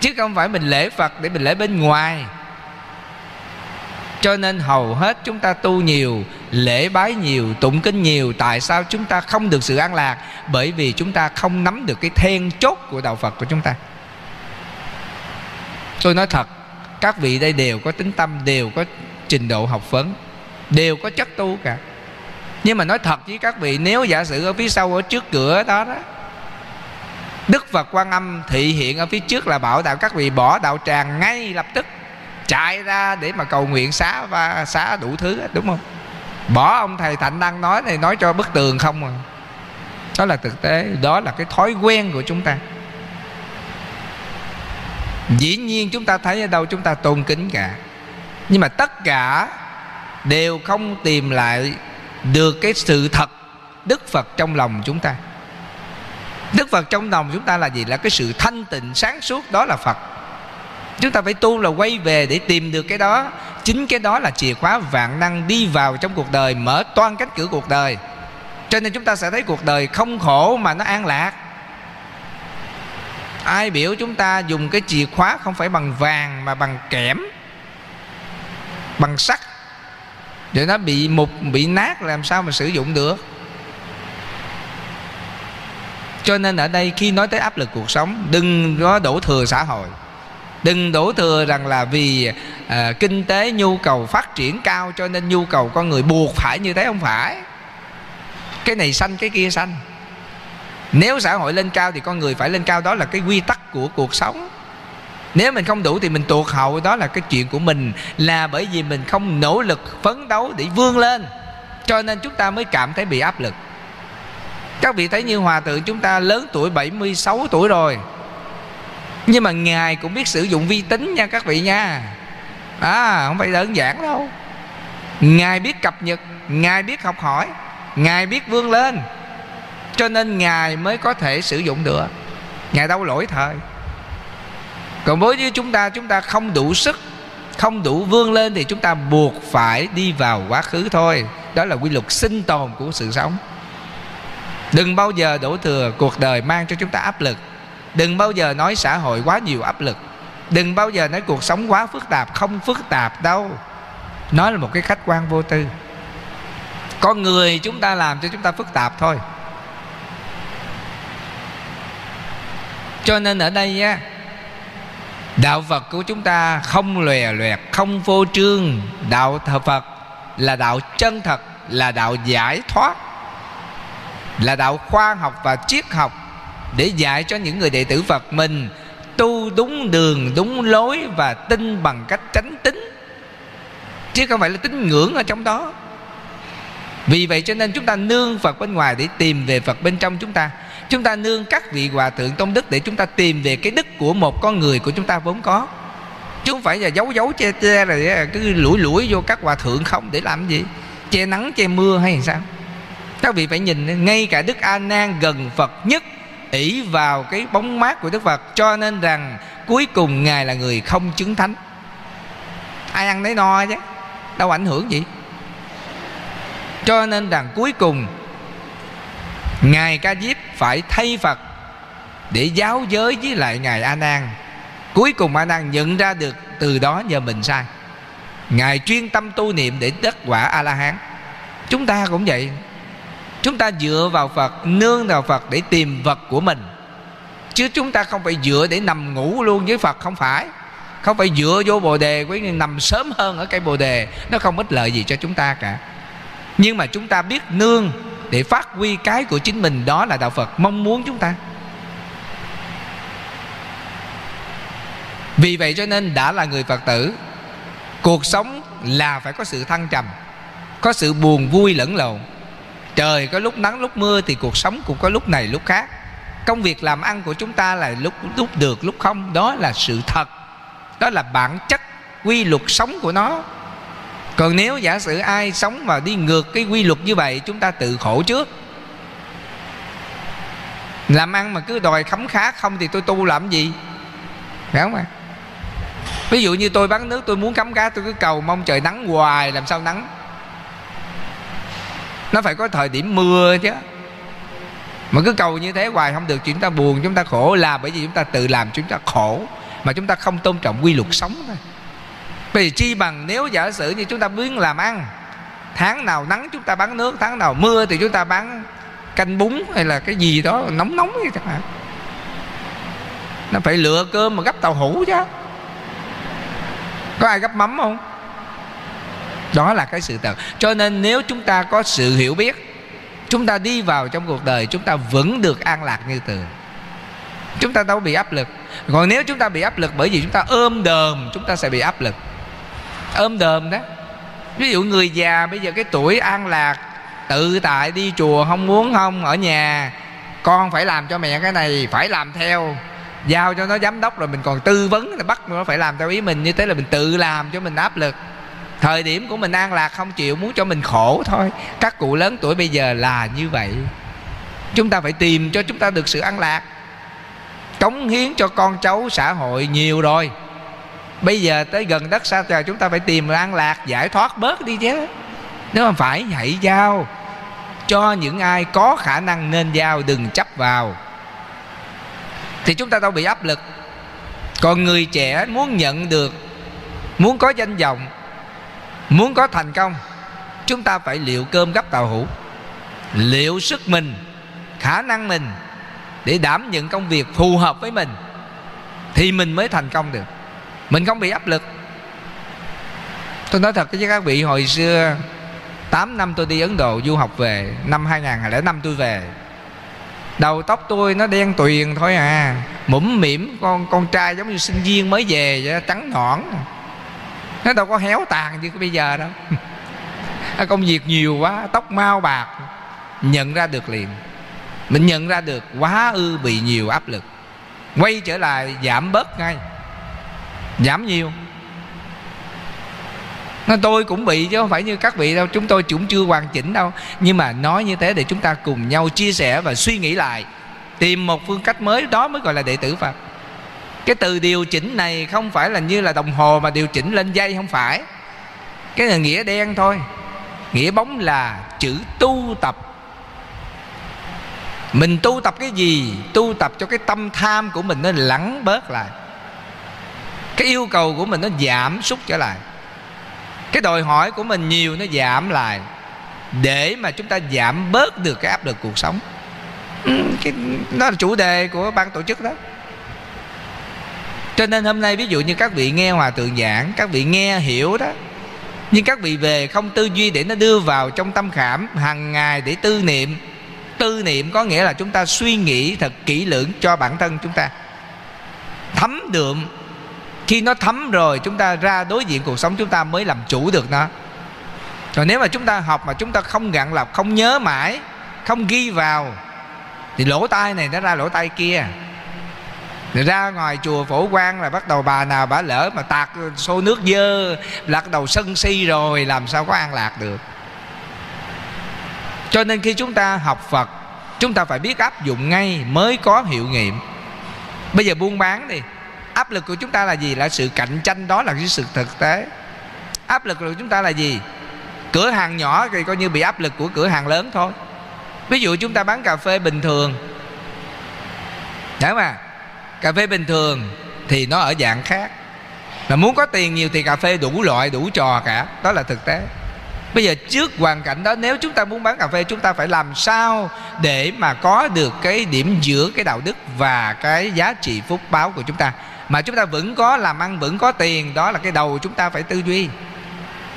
Chứ không phải mình lễ Phật để mình lễ bên ngoài. Cho nên hầu hết chúng ta tu nhiều, lễ bái nhiều, tụng kinh nhiều. Tại sao chúng ta không được sự an lạc? Bởi vì chúng ta không nắm được cái then chốt của đạo Phật của chúng ta. Tôi nói thật, các vị đây đều có tính tâm, đều có trình độ học vấn, đều có chất tu cả. Nhưng mà nói thật với các vị, nếu giả sử ở phía sau, ở trước cửa đó đó, Đức Phật Quan Âm thị hiện ở phía trước là bảo đạo các vị bỏ đạo tràng ngay lập tức, chạy ra để mà cầu nguyện xá và xá đủ thứ, đúng không? Bỏ ông thầy Thạnh đang nói này, nói cho bức tường không à. Đó là thực tế, đó là cái thói quen của chúng ta. Dĩ nhiên chúng ta thấy ở đâu chúng ta tôn kính cả, nhưng mà tất cả đều không tìm lại được cái sự thật Đức Phật trong lòng chúng ta. Đức Phật trong lòng chúng ta là gì? Là cái sự thanh tịnh sáng suốt, đó là Phật. Chúng ta phải tu là quay về để tìm được cái đó. Chính cái đó là chìa khóa vạn năng đi vào trong cuộc đời, mở toang cánh cửa cuộc đời. Cho nên chúng ta sẽ thấy cuộc đời không khổ mà nó an lạc. Ai biểu chúng ta dùng cái chìa khóa không phải bằng vàng mà bằng kẽm, bằng sắt, để nó bị mục, bị nát làm sao mà sử dụng được. Cho nên ở đây khi nói tới áp lực cuộc sống, đừng có đổ thừa xã hội, đừng đổ thừa rằng là vì kinh tế nhu cầu phát triển cao cho nên nhu cầu con người buộc phải như thế. Không phải, cái này xanh cái kia xanh. Nếu xã hội lên cao thì con người phải lên cao, đó là cái quy tắc của cuộc sống. Nếu mình không đủ thì mình tuột hậu, đó là cái chuyện của mình, là bởi vì mình không nỗ lực phấn đấu để vươn lên, cho nên chúng ta mới cảm thấy bị áp lực. Các vị thấy như Hòa Thượng chúng ta lớn tuổi, 76 tuổi rồi, nhưng mà Ngài cũng biết sử dụng vi tính nha các vị nha. Không phải đơn giản đâu. Ngài biết cập nhật, Ngài biết học hỏi, Ngài biết vươn lên, cho nên Ngài mới có thể sử dụng được. Ngài đâu lỗi thời. Còn đối với chúng ta không đủ sức, không đủ vươn lên thì chúng ta buộc phải đi vào quá khứ thôi. Đó là quy luật sinh tồn của sự sống. Đừng bao giờ đổ thừa cuộc đời mang cho chúng ta áp lực. Đừng bao giờ nói xã hội quá nhiều áp lực. Đừng bao giờ nói cuộc sống quá phức tạp. Không phức tạp đâu. Nó là một cái khách quan vô tư. Con người chúng ta làm cho chúng ta phức tạp thôi. Cho nên ở đây á, đạo Phật của chúng ta không lòe loẹt, không vô trương. Đạo thờ Phật là đạo chân thật, là đạo giải thoát, là đạo khoa học và triết học, để dạy cho những người đệ tử Phật mình tu đúng đường, đúng lối và tin bằng cách chánh tín, chứ không phải là tín ngưỡng ở trong đó. Vì vậy cho nên chúng ta nương Phật bên ngoài để tìm về Phật bên trong chúng ta. Chúng ta nương các vị hòa thượng tông đức để chúng ta tìm về cái đức của một con người của chúng ta vốn có. Chứ không phải là giấu giấu che che rồi cứ lủi lủi vô các hòa thượng không để làm gì, che nắng che mưa hay sao. Các vị phải nhìn, ngay cả Đức A Nan gần Phật nhất ỷ vào cái bóng mát của Đức Phật, cho nên rằng cuối cùng Ngài là người không chứng thánh. Ai ăn nấy no chứ, đâu ảnh hưởng gì. Cho nên rằng cuối cùng Ngài Ka Diếp phải thay Phật để giáo giới với lại Ngài A Nan. Cuối cùng A Nan nhận ra được từ đó nhờ mình sai. Ngài chuyên tâm tu niệm để đắc quả A-la-hán. Chúng ta cũng vậy. Chúng ta dựa vào Phật, nương vào Phật để tìm Phật của mình. Chứ chúng ta không phải dựa để nằm ngủ luôn với Phật, không phải. Không phải dựa vô Bồ Đề, quý vị nằm sớm hơn ở cây Bồ Đề. Nó không ích lợi gì cho chúng ta cả. Nhưng mà chúng ta biết nương để phát huy cái của chính mình. Đó là đạo Phật mong muốn chúng ta. Vì vậy cho nên đã là người Phật tử, cuộc sống là phải có sự thăng trầm, có sự buồn vui lẫn lộn. Trời có lúc nắng lúc mưa, thì cuộc sống cũng có lúc này lúc khác. Công việc làm ăn của chúng ta là lúc được lúc không. Đó là sự thật. Đó là bản chất quy luật sống của nó. Còn nếu giả sử ai sống mà đi ngược cái quy luật như vậy, chúng ta tự khổ trước. Làm ăn mà cứ đòi khấm khá không thì tôi tu làm gì, phải không ạ? Ví dụ như tôi bán nước, tôi muốn khấm khá, tôi cứ cầu mong trời nắng hoài, làm sao nắng. Nó phải có thời điểm mưa chứ. Mà cứ cầu như thế hoài không được, chúng ta buồn, chúng ta khổ là bởi vì chúng ta tự làm chúng ta khổ, mà chúng ta không tôn trọng quy luật sống thôi. Vì chi bằng nếu giả sử như chúng ta muốn làm ăn, tháng nào nắng chúng ta bán nước, tháng nào mưa thì chúng ta bán canh bún hay là cái gì đó nóng nóng vậy chẳng hạn. Nó phải lựa cơm mà gấp tàu hũ chứ. Có ai gấp mắm không? Đó là cái sự thật. Cho nên nếu chúng ta có sự hiểu biết, chúng ta đi vào trong cuộc đời, chúng ta vẫn được an lạc như từ. Chúng ta đâu bị áp lực. Còn nếu chúng ta bị áp lực bởi vì chúng ta ôm đờm, chúng ta sẽ bị áp lực. Ôm đờm đó. Ví dụ người già bây giờ cái tuổi an lạc, tự tại, đi chùa không muốn không, ở nhà con phải làm cho mẹ cái này, phải làm theo, giao cho nó giám đốc rồi mình còn tư vấn, là bắt nó phải làm theo ý mình. Như thế là mình tự làm cho mình áp lực. Thời điểm của mình an lạc không chịu, muốn cho mình khổ thôi. Các cụ lớn tuổi bây giờ là như vậy. Chúng ta phải tìm cho chúng ta được sự an lạc, cống hiến cho con cháu xã hội nhiều rồi. Bây giờ tới gần đất xa trời, chúng ta phải tìm an lạc, giải thoát bớt đi chứ. Nếu mà phải hãy giao cho những ai có khả năng nên giao, đừng chấp vào, thì chúng ta đâu bị áp lực. Còn người trẻ muốn nhận được, muốn có danh vọng, muốn có thành công, chúng ta phải liệu cơm gấp tàu hũ, liệu sức mình, khả năng mình để đảm nhận công việc phù hợp với mình, thì mình mới thành công được. Mình không bị áp lực. Tôi nói thật với các vị, hồi xưa 8 năm tôi đi Ấn Độ du học về. Năm 2005 tôi về, đầu tóc tôi nó đen tuyền thôi à, mũm mỉm, con trai giống như sinh viên mới về vậy, trắng nõn. Nó đâu có héo tàn như bây giờ đâu. Công việc nhiều quá, tóc mau bạc. Nhận ra được liền. Mình nhận ra được quá ư bị nhiều áp lực. Quay trở lại giảm bớt ngay, giảm nhiều. Nói tôi cũng bị chứ không phải như các vị đâu. Chúng tôi cũng chưa hoàn chỉnh đâu. Nhưng mà nói như thế để chúng ta cùng nhau chia sẻ và suy nghĩ lại, tìm một phương cách mới. Đó mới gọi là đệ tử Phật. Cái từ điều chỉnh này không phải là như là đồng hồ mà điều chỉnh lên dây, không phải. Cái là nghĩa đen thôi. Nghĩa bóng là chữ tu tập. Mình tu tập cái gì? Tu tập cho cái tâm tham của mình nó lắng bớt lại, cái yêu cầu của mình nó giảm sút trở lại, cái đòi hỏi của mình nhiều nó giảm lại, để mà chúng ta giảm bớt được cái áp lực cuộc sống. Đó là chủ đề của ban tổ chức đó. Cho nên hôm nay ví dụ như các vị nghe Hòa Thượng giảng, các vị nghe hiểu đó, nhưng các vị về không tư duy để nó đưa vào trong tâm khảm hàng ngày để tư niệm. Tư niệm có nghĩa là chúng ta suy nghĩ thật kỹ lưỡng cho bản thân chúng ta, thấm đượm. Khi nó thấm rồi chúng ta ra đối diện cuộc sống, chúng ta mới làm chủ được nó. Còn nếu mà chúng ta học mà chúng ta không gạn lọc, không nhớ mãi, không ghi vào, thì lỗ tai này nó ra lỗ tai kia. Rồi ra ngoài chùa Phổ Quang là bắt đầu bà nào bà lỡ mà tạt xô nước dơ, lạc đầu sân si rồi, làm sao có an lạc được. Cho nên khi chúng ta học Phật, chúng ta phải biết áp dụng ngay mới có hiệu nghiệm. Bây giờ buôn bán đi, áp lực của chúng ta là gì? Là sự cạnh tranh, đó là cái sự thực tế. Áp lực của chúng ta là gì? Cửa hàng nhỏ thì coi như bị áp lực của cửa hàng lớn thôi. Ví dụ chúng ta bán cà phê bình thường, đúng không? Cà phê bình thường thì nó ở dạng khác, là muốn có tiền nhiều thì cà phê đủ loại đủ trò cả, đó là thực tế. Bây giờ trước hoàn cảnh đó, nếu chúng ta muốn bán cà phê, chúng ta phải làm sao để mà có được cái điểm giữa cái đạo đức và cái giá trị phúc báo của chúng ta, mà chúng ta vẫn có làm ăn, vẫn có tiền. Đó là cái đầu chúng ta phải tư duy.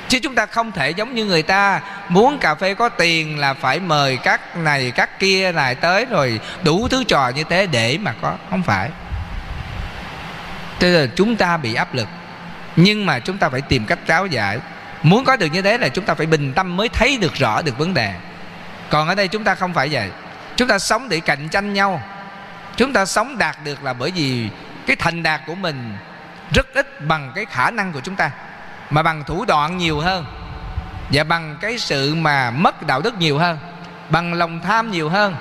Chứ chúng ta không thể giống như người ta muốn cà phê có tiền là phải mời các này các kia này tới rồi đủ thứ trò như thế để mà có, không phải. Thế là chúng ta bị áp lực, nhưng mà chúng ta phải tìm cách tháo giải. Muốn có được như thế là chúng ta phải bình tâm mới thấy được rõ được vấn đề. Còn ở đây chúng ta không phải vậy. Chúng ta sống để cạnh tranh nhau. Chúng ta sống đạt được là bởi vì cái thành đạt của mình rất ít bằng cái khả năng của chúng ta, mà bằng thủ đoạn nhiều hơn, và bằng cái sự mà mất đạo đức nhiều hơn, bằng lòng tham nhiều hơn.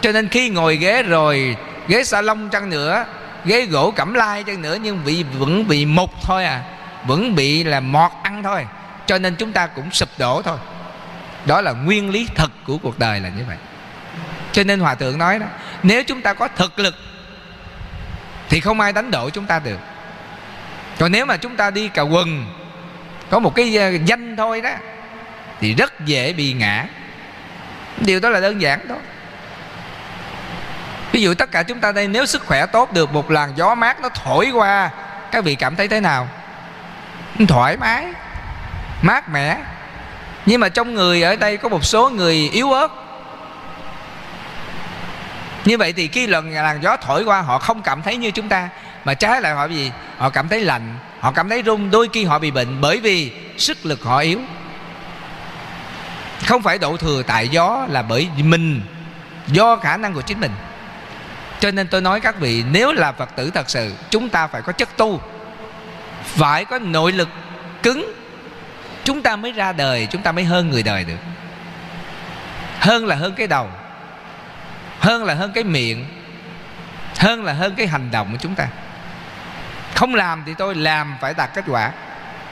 Cho nên khi ngồi ghế rồi, ghế salon chăng nữa, ghế gỗ cẩm lai chăng nữa, nhưng vẫn bị mục thôi à, vẫn bị là mọt ăn thôi. Cho nên chúng ta cũng sụp đổ thôi. Đó là nguyên lý thật của cuộc đời là như vậy. Cho nên Hòa Thượng nói đó, nếu chúng ta có thực lực thì không ai đánh đổ chúng ta được. Còn nếu mà chúng ta đi cà quần, có một cái danh thôi đó, thì rất dễ bị ngã. Điều đó là đơn giản thôi. Ví dụ tất cả chúng ta đây, nếu sức khỏe tốt được, một làn gió mát nó thổi qua, các vị cảm thấy thế nào? Thoải mái, mát mẻ. Nhưng mà trong người ở đây có một số người yếu ớt, như vậy thì khi làn gió thổi qua họ không cảm thấy như chúng ta, mà trái lại họ gì? Họ cảm thấy lạnh, họ cảm thấy run, đôi khi họ bị bệnh, bởi vì sức lực họ yếu. Không phải đổ thừa tại gió, là bởi vì mình, do khả năng của chính mình. Cho nên tôi nói các vị, nếu là Phật tử thật sự, chúng ta phải có chất tu, phải có nội lực cứng, chúng ta mới ra đời, chúng ta mới hơn người đời được. Hơn là hơn cái đầu, hơn là hơn cái miệng, hơn là hơn cái hành động của chúng ta. Không làm thì tôi làm phải đạt kết quả,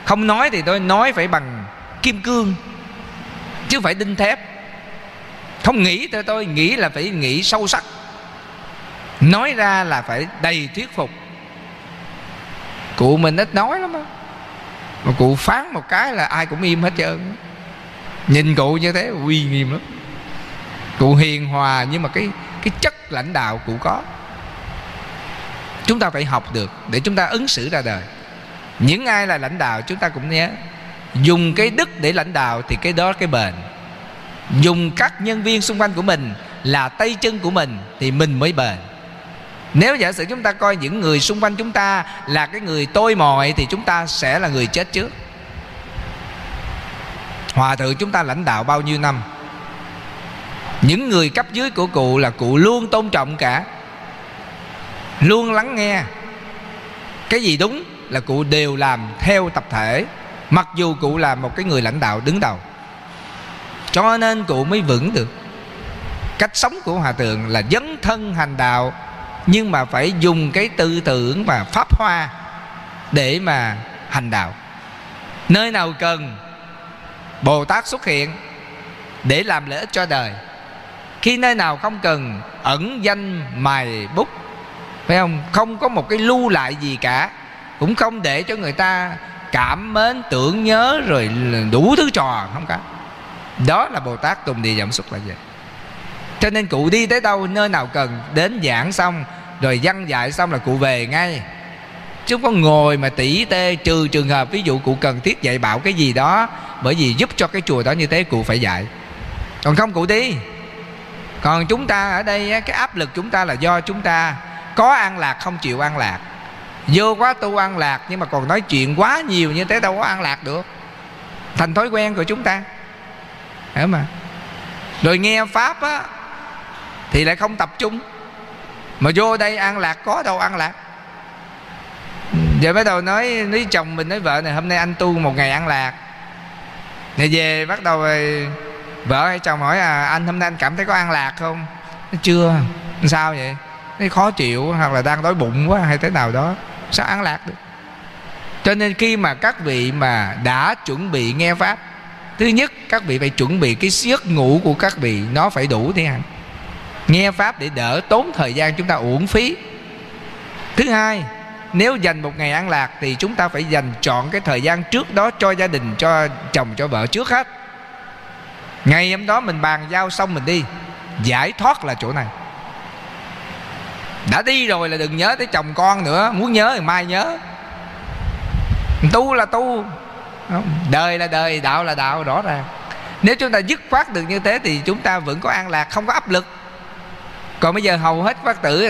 không nói thì tôi nói phải bằng kim cương chứ phải đinh thép, không nghĩ thì tôi nghĩ là phải nghĩ sâu sắc, nói ra là phải đầy thuyết phục. Cụ mình ít nói lắm đó, mà cụ phán một cái là ai cũng im hết trơn. Nhìn cụ như thế uy nghiêm lắm. Cụ hiền hòa, nhưng mà cái chất lãnh đạo cụ có. Chúng ta phải học được để chúng ta ứng xử ra đời. Những ai là lãnh đạo chúng ta cũng nhớ, dùng cái đức để lãnh đạo thì cái đó cái bền. Dùng các nhân viên xung quanh của mình là tay chân của mình thì mình mới bền. Nếu giả sử chúng ta coi những người xung quanh chúng ta là cái người tôi mọi thì chúng ta sẽ là người chết trước. Hòa Thượng chúng ta lãnh đạo bao nhiêu năm, những người cấp dưới của cụ là cụ luôn tôn trọng cả, luôn lắng nghe. Cái gì đúng là cụ đều làm theo tập thể, mặc dù cụ là một cái người lãnh đạo đứng đầu. Cho nên cụ mới vững được. Cách sống của Hòa Thượng là dấn thân hành đạo, nhưng mà phải dùng cái tư tưởng và pháp hoa để mà hành đạo. Nơi nào cần Bồ Tát xuất hiện để làm lợi ích cho đời. Khi nơi nào không cần ẩn danh mài bút, phải không? Không có một cái lưu lại gì cả, cũng không để cho người ta cảm mến, tưởng nhớ, rồi đủ thứ trò không cả. Đó là Bồ Tát tùng địa giảm xuất là vậy. Cho nên cụ đi tới đâu, nơi nào cần đến giảng xong, rồi văn dạy xong là cụ về ngay, chứ không có ngồi mà tỉ tê, trừ trường hợp ví dụ cụ cần thiết dạy bảo cái gì đó, bởi vì giúp cho cái chùa đó như thế cụ phải dạy, còn không cụ đi. Còn chúng ta ở đây, cái áp lực chúng ta là do chúng ta có an lạc không chịu an lạc, vô quá tu an lạc, nhưng mà còn nói chuyện quá nhiều như thế đâu có an lạc được, thành thói quen của chúng ta. Hiểu mà. Rồi nghe pháp á thì lại không tập trung, mà vô đây an lạc có đâu an lạc. Giờ bắt đầu nói chồng mình, nói vợ này, hôm nay anh tu một ngày an lạc này, về bắt đầu vợ hay chồng hỏi anh hôm nay anh cảm thấy có an lạc không? Nó chưa. Sao vậy? Nó khó chịu, hoặc là đang đói bụng quá hay thế nào đó, sao an lạc được? Cho nên khi mà các vị mà đã chuẩn bị nghe pháp, thứ nhất các vị phải chuẩn bị cái giấc ngủ của các vị nó phải đủ đi hẳn, nghe pháp để đỡ tốn thời gian chúng ta uổng phí. Thứ hai, nếu dành một ngày an lạc thì chúng ta phải dành trọn cái thời gian trước đó cho gia đình, cho chồng, cho vợ trước hết. Ngày hôm đó mình bàn giao xong mình đi, giải thoát là chỗ này. Đã đi rồi là đừng nhớ tới chồng con nữa, muốn nhớ thì mai nhớ. Tu là tu, đời là đời, đạo là đạo, rõ ràng. Nếu chúng ta dứt khoát được như thế thì chúng ta vẫn có an lạc, không có áp lực. Còn bây giờ hầu hết Phật tử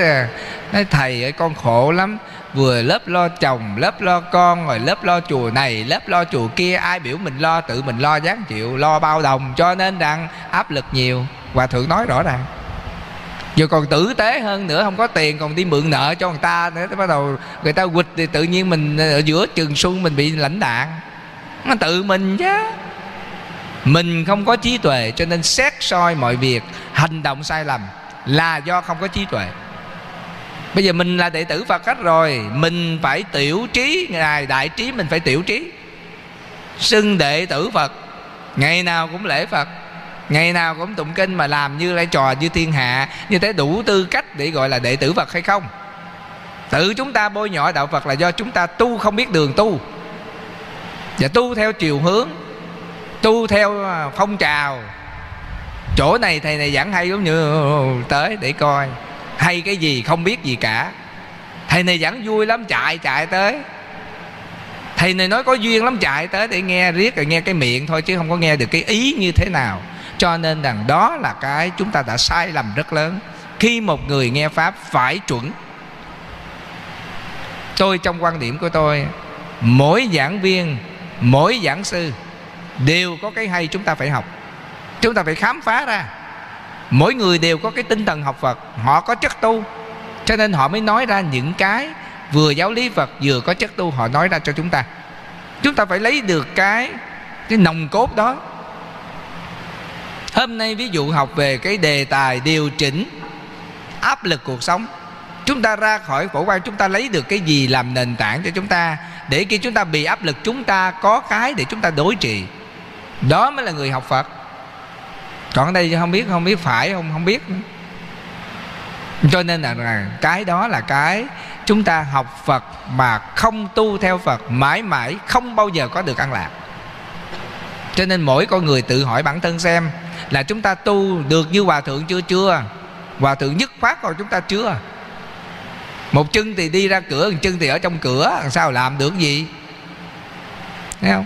nói thầy ơi con khổ lắm, vừa lớp lo chồng, lớp lo con, rồi lớp lo chùa này, lớp lo chùa kia, ai biểu mình lo, tự mình lo dáng chịu, lo bao đồng, cho nên rằng áp lực nhiều. Hòa thượng nói rõ ràng. Giờ còn tử tế hơn nữa, không có tiền còn đi mượn nợ cho người ta nữa, bắt đầu người ta quỵt thì tự nhiên mình ở giữa trường xuân mình bị lãnh đạn. Nó tự mình chứ. Mình không có trí tuệ, cho nên xét soi mọi việc, hành động sai lầm là do không có trí tuệ. Bây giờ mình là đệ tử Phật hết rồi, mình phải tiểu trí, ngài đại trí mình phải tiểu trí. Xưng đệ tử Phật, ngày nào cũng lễ Phật, ngày nào cũng tụng kinh, mà làm như lai trò như thiên hạ, như thế đủ tư cách để gọi là đệ tử Phật hay không? Tự chúng ta bôi nhọ đạo Phật là do chúng ta tu không biết đường tu, và tu theo chiều hướng, tu theo phong trào. Chỗ này thầy này giảng hay, giống như tới để coi hay cái gì không biết gì cả. Thầy này giảng vui lắm, chạy tới. Thầy này nói có duyên lắm, chạy tới để nghe riết, rồi nghe cái miệng thôi chứ không có nghe được cái ý như thế nào. Cho nên rằng đó là cái chúng ta đã sai lầm rất lớn. Khi một người nghe pháp phải chuẩn. Tôi, trong quan điểm của tôi, mỗi giảng viên, mỗi giảng sư đều có cái hay chúng ta phải học, chúng ta phải khám phá ra. Mỗi người đều có cái tinh thần học Phật, họ có chất tu, cho nên họ mới nói ra những cái vừa giáo lý Phật vừa có chất tu, họ nói ra cho chúng ta. Chúng ta phải lấy được cái nòng cốt đó. Hôm nay ví dụ học về cái đề tài điều chỉnh áp lực cuộc sống, chúng ta ra khỏi Phổ Quang, chúng ta lấy được cái gì làm nền tảng cho chúng ta, để khi chúng ta bị áp lực chúng ta có cái để chúng ta đối trị. Đó mới là người học Phật. Còn ở đây không biết phải không biết. Cho nên là cái đó là cái chúng ta học Phật mà không tu theo Phật, mãi mãi không bao giờ có được an lạc. Cho nên mỗi con người tự hỏi bản thân xem là chúng ta tu được như Hòa Thượng chưa? Hòa Thượng dứt khoát rồi, chúng ta chưa. Một chân thì đi ra cửa, một chân thì ở trong cửa, sao làm được gì? Thấy không?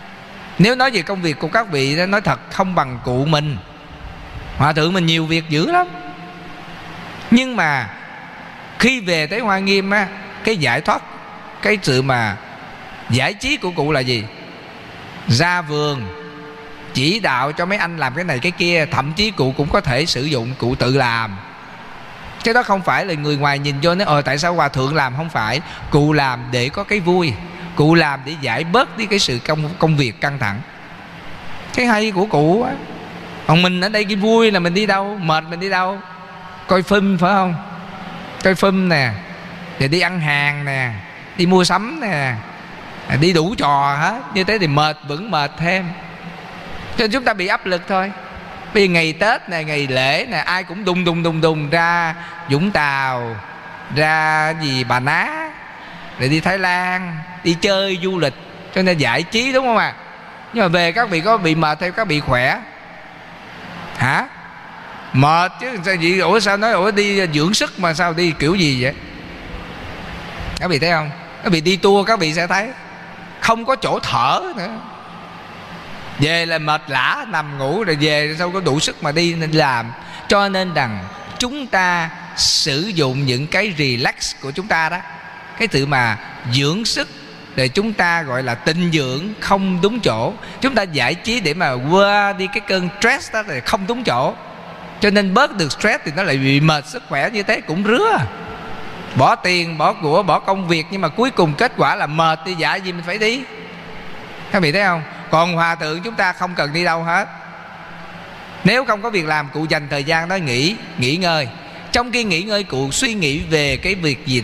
Nếu nói về công việc của các vị, nói thật không bằng cụ mình. Hòa thượng mình nhiều việc dữ lắm. Nhưng mà khi về tới Hoa Nghiêm á, cái giải thoát, cái sự mà giải trí của cụ là gì? Ra vườn, chỉ đạo cho mấy anh làm cái này cái kia. Thậm chí cụ cũng có thể sử dụng, cụ tự làm. Cái đó không phải là người ngoài nhìn vô nói tại sao Hòa thượng làm, không phải. Cụ làm để có cái vui, cụ làm để giải bớt đi cái sự công việc căng thẳng. Cái hay của cụ á. Còn mình ở đây cái vui là mình đi đâu, mệt mình đi đâu? Coi phim phải không? Coi phim nè, rồi đi ăn hàng nè, đi mua sắm nè, đi đủ trò hết. Như thế thì mệt, vẫn mệt thêm. Cho nên chúng ta bị áp lực thôi. Bây giờ ngày Tết này, ngày lễ này, ai cũng đùng ra Vũng Tàu, ra gì Bà Ná, rồi đi Thái Lan, đi chơi du lịch, cho nên giải trí, đúng không ạ? Nhưng mà về các vị có bị mệt theo các vị khỏe? Hả? Mệt chứ sao vậy? Ủa sao nói ủa đi dưỡng sức mà sao đi kiểu gì vậy? Các vị thấy không? Các vị đi tour các vị sẽ thấy không có chỗ thở nữa, về là mệt lả nằm ngủ, rồi về sao có đủ sức mà đi nên làm. Cho nên rằng chúng ta sử dụng những cái relax của chúng ta đó, cái tự mà dưỡng sức, để chúng ta gọi là tịnh dưỡng không đúng chỗ. Chúng ta giải trí để mà qua đi cái cơn stress đó thì không đúng chỗ. Cho nên bớt được stress thì nó lại bị mệt sức khỏe, như thế cũng rứa. Bỏ tiền, bỏ của, bỏ công việc, nhưng mà cuối cùng kết quả là mệt đi, dạ gì mình phải đi. Các vị thấy không? Còn hòa thượng chúng ta không cần đi đâu hết. Nếu không có việc làm, cụ dành thời gian đó nghỉ ngơi. Trong khi nghỉ ngơi, cụ suy nghĩ về cái việc gì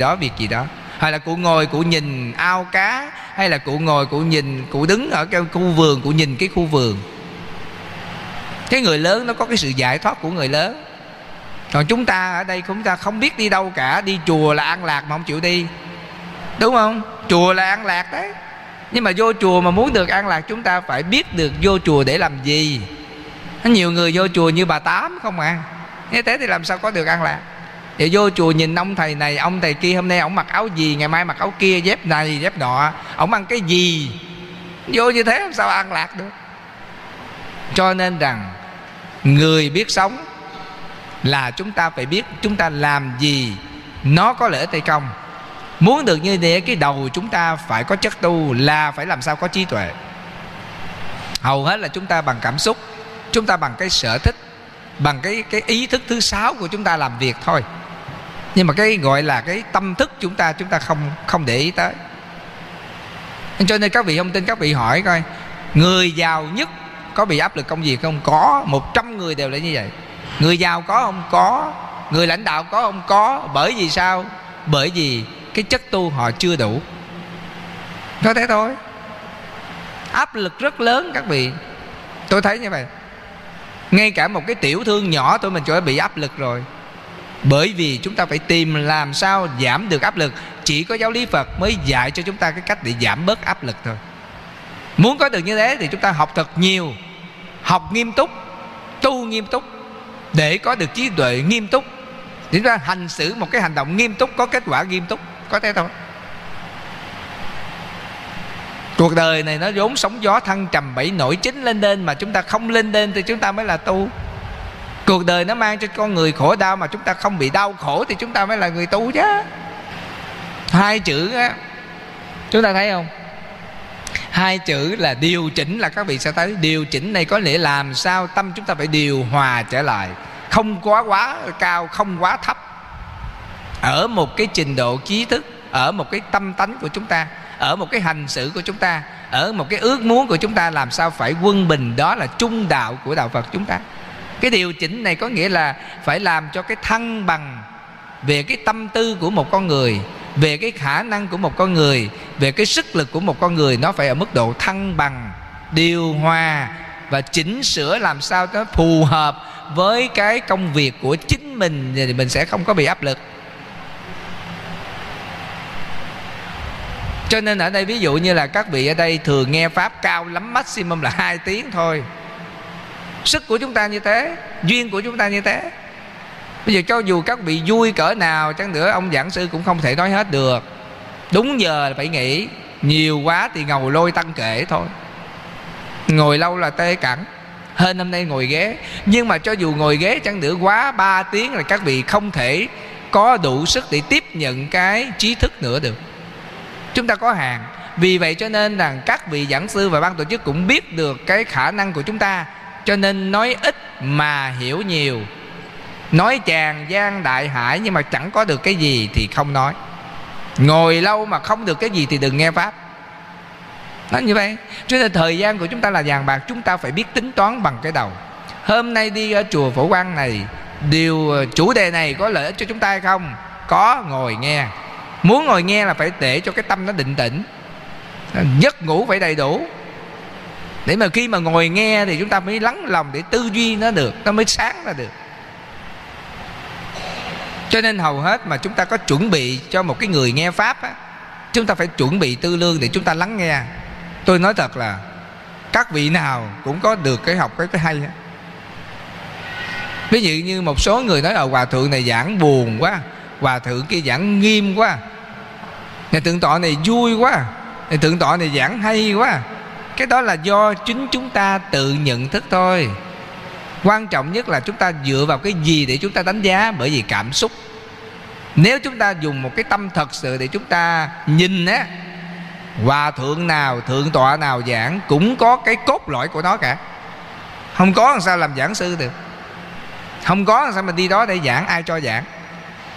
đó. Hay là cụ ngồi, cụ nhìn ao cá, hay là cụ ngồi, cụ nhìn, cụ đứng ở cái khu vườn, cụ nhìn cái khu vườn. Cái người lớn nó có cái sự giải thoát của người lớn. Còn chúng ta ở đây, chúng ta không biết đi đâu cả. Đi chùa là an lạc mà không chịu đi, đúng không? Chùa là an lạc đấy, nhưng mà vô chùa mà muốn được an lạc, chúng ta phải biết được vô chùa để làm gì. Nhiều người vô chùa như bà Tám không à. Như thế thì làm sao có được an lạc? Vậy vô chùa nhìn ông thầy này, ông thầy kia, hôm nay ông mặc áo gì, ngày mai mặc áo kia, dép này, dép nọ, ông ăn cái gì, vô như thế làm sao an lạc được? Cho nên rằng người biết sống là chúng ta phải biết chúng ta làm gì nó có lợi ích hay không. Muốn được như thế, cái đầu chúng ta phải có chất tu, là phải làm sao có trí tuệ. Hầu hết là chúng ta bằng cảm xúc, chúng ta bằng cái sở thích, bằng cái ý thức thứ sáu của chúng ta làm việc thôi. Nhưng mà cái gọi là cái tâm thức chúng ta không để ý tới. Cho nên các vị không tin, các vị hỏi coi, người giàu nhất có bị áp lực công việc không? Có. 100 người đều là như vậy. Người giàu có không? Có. Người lãnh đạo có không? Có. Bởi vì sao? Bởi vì cái chất tu họ chưa đủ. Có thế thôi. Áp lực rất lớn các vị. Tôi thấy như vậy. Ngay cả một cái tiểu thương nhỏ tụi mình cho bị áp lực rồi. Bởi vì chúng ta phải tìm làm sao giảm được áp lực. Chỉ có giáo lý Phật mới dạy cho chúng ta cái cách để giảm bớt áp lực thôi. Muốn có được như thế thì chúng ta học thật nhiều, học nghiêm túc, tu nghiêm túc, để có được trí tuệ nghiêm túc, để chúng ta hành xử một cái hành động nghiêm túc, có kết quả nghiêm túc. Có thế thôi. Cuộc đời này nó vốn sóng gió thăng trầm bẫy nổi, chính lên đên mà chúng ta không lên đên thì chúng ta mới là tu. Cuộc đời nó mang cho con người khổ đau mà chúng ta không bị đau khổ thì chúng ta mới là người tu chứ. Hai chữ á, chúng ta thấy không? Hai chữ là điều chỉnh, là các vị sẽ thấy. Điều chỉnh này có nghĩa làm sao tâm chúng ta phải điều hòa trở lại, không quá cao, không quá thấp, ở một cái trình độ trí thức, ở một cái tâm tánh của chúng ta, ở một cái hành xử của chúng ta, ở một cái ước muốn của chúng ta, làm sao phải quân bình. Đó là trung đạo của đạo Phật chúng ta. Cái điều chỉnh này có nghĩa là phải làm cho cái thăng bằng về cái tâm tư của một con người, về cái khả năng của một con người, về cái sức lực của một con người, nó phải ở mức độ thăng bằng, điều hòa và chỉnh sửa làm sao nó phù hợp với cái công việc của chính mình, thì mình sẽ không có bị áp lực. Cho nên ở đây ví dụ như là các vị ở đây thường nghe pháp cao lắm maximum là 2 tiếng thôi. Sức của chúng ta như thế, duyên của chúng ta như thế. Bây giờ cho dù các vị vui cỡ nào chăng nữa, ông giảng sư cũng không thể nói hết được. Đúng giờ là phải nghỉ, nhiều quá thì ngầu lôi tăng kể thôi. Ngồi lâu là tê cẳng. Hên hôm nay ngồi ghế. Nhưng mà cho dù ngồi ghế chăng nữa, quá 3 tiếng là các vị không thể có đủ sức để tiếp nhận cái trí thức nữa được. Chúng ta có hạn. Vì vậy cho nên rằng các vị giảng sư và ban tổ chức cũng biết được cái khả năng của chúng ta, cho nên nói ít mà hiểu nhiều. Nói tràn gian đại hải nhưng mà chẳng có được cái gì thì không nói. Ngồi lâu mà không được cái gì thì đừng nghe pháp. Nói như vậy. Cho nên thời gian của chúng ta là vàng bạc, chúng ta phải biết tính toán bằng cái đầu. Hôm nay đi ở chùa Phổ Quang này, điều chủ đề này có lợi ích cho chúng ta hay không? Có. Ngồi nghe. Muốn ngồi nghe là phải để cho cái tâm nó định tĩnh, giấc ngủ phải đầy đủ. Để mà khi mà ngồi nghe thì chúng ta mới lắng lòng để tư duy nó được, nó mới sáng ra được. Cho nên hầu hết mà chúng ta có chuẩn bị cho một cái người nghe Pháp á, chúng ta phải chuẩn bị tư lương để chúng ta lắng nghe. Tôi nói thật là các vị nào cũng có được cái học cái hay á. Ví dụ như một số người nói ở Hòa Thượng này giảng buồn quá, Hòa Thượng kia giảng nghiêm quá, này Thượng tọa này vui quá, này Thượng tọa này giảng hay quá. Cái đó là do chính chúng ta tự nhận thức thôi. Quan trọng nhất là chúng ta dựa vào cái gì để chúng ta đánh giá, bởi vì cảm xúc. Nếu chúng ta dùng một cái tâm thật sự để chúng ta nhìn á, Hòa Thượng nào, Thượng tọa nào giảng cũng có cái cốt lõi của nó cả. Không có làm sao làm giảng sư được, không có làm sao mình đi đó để giảng, ai cho giảng.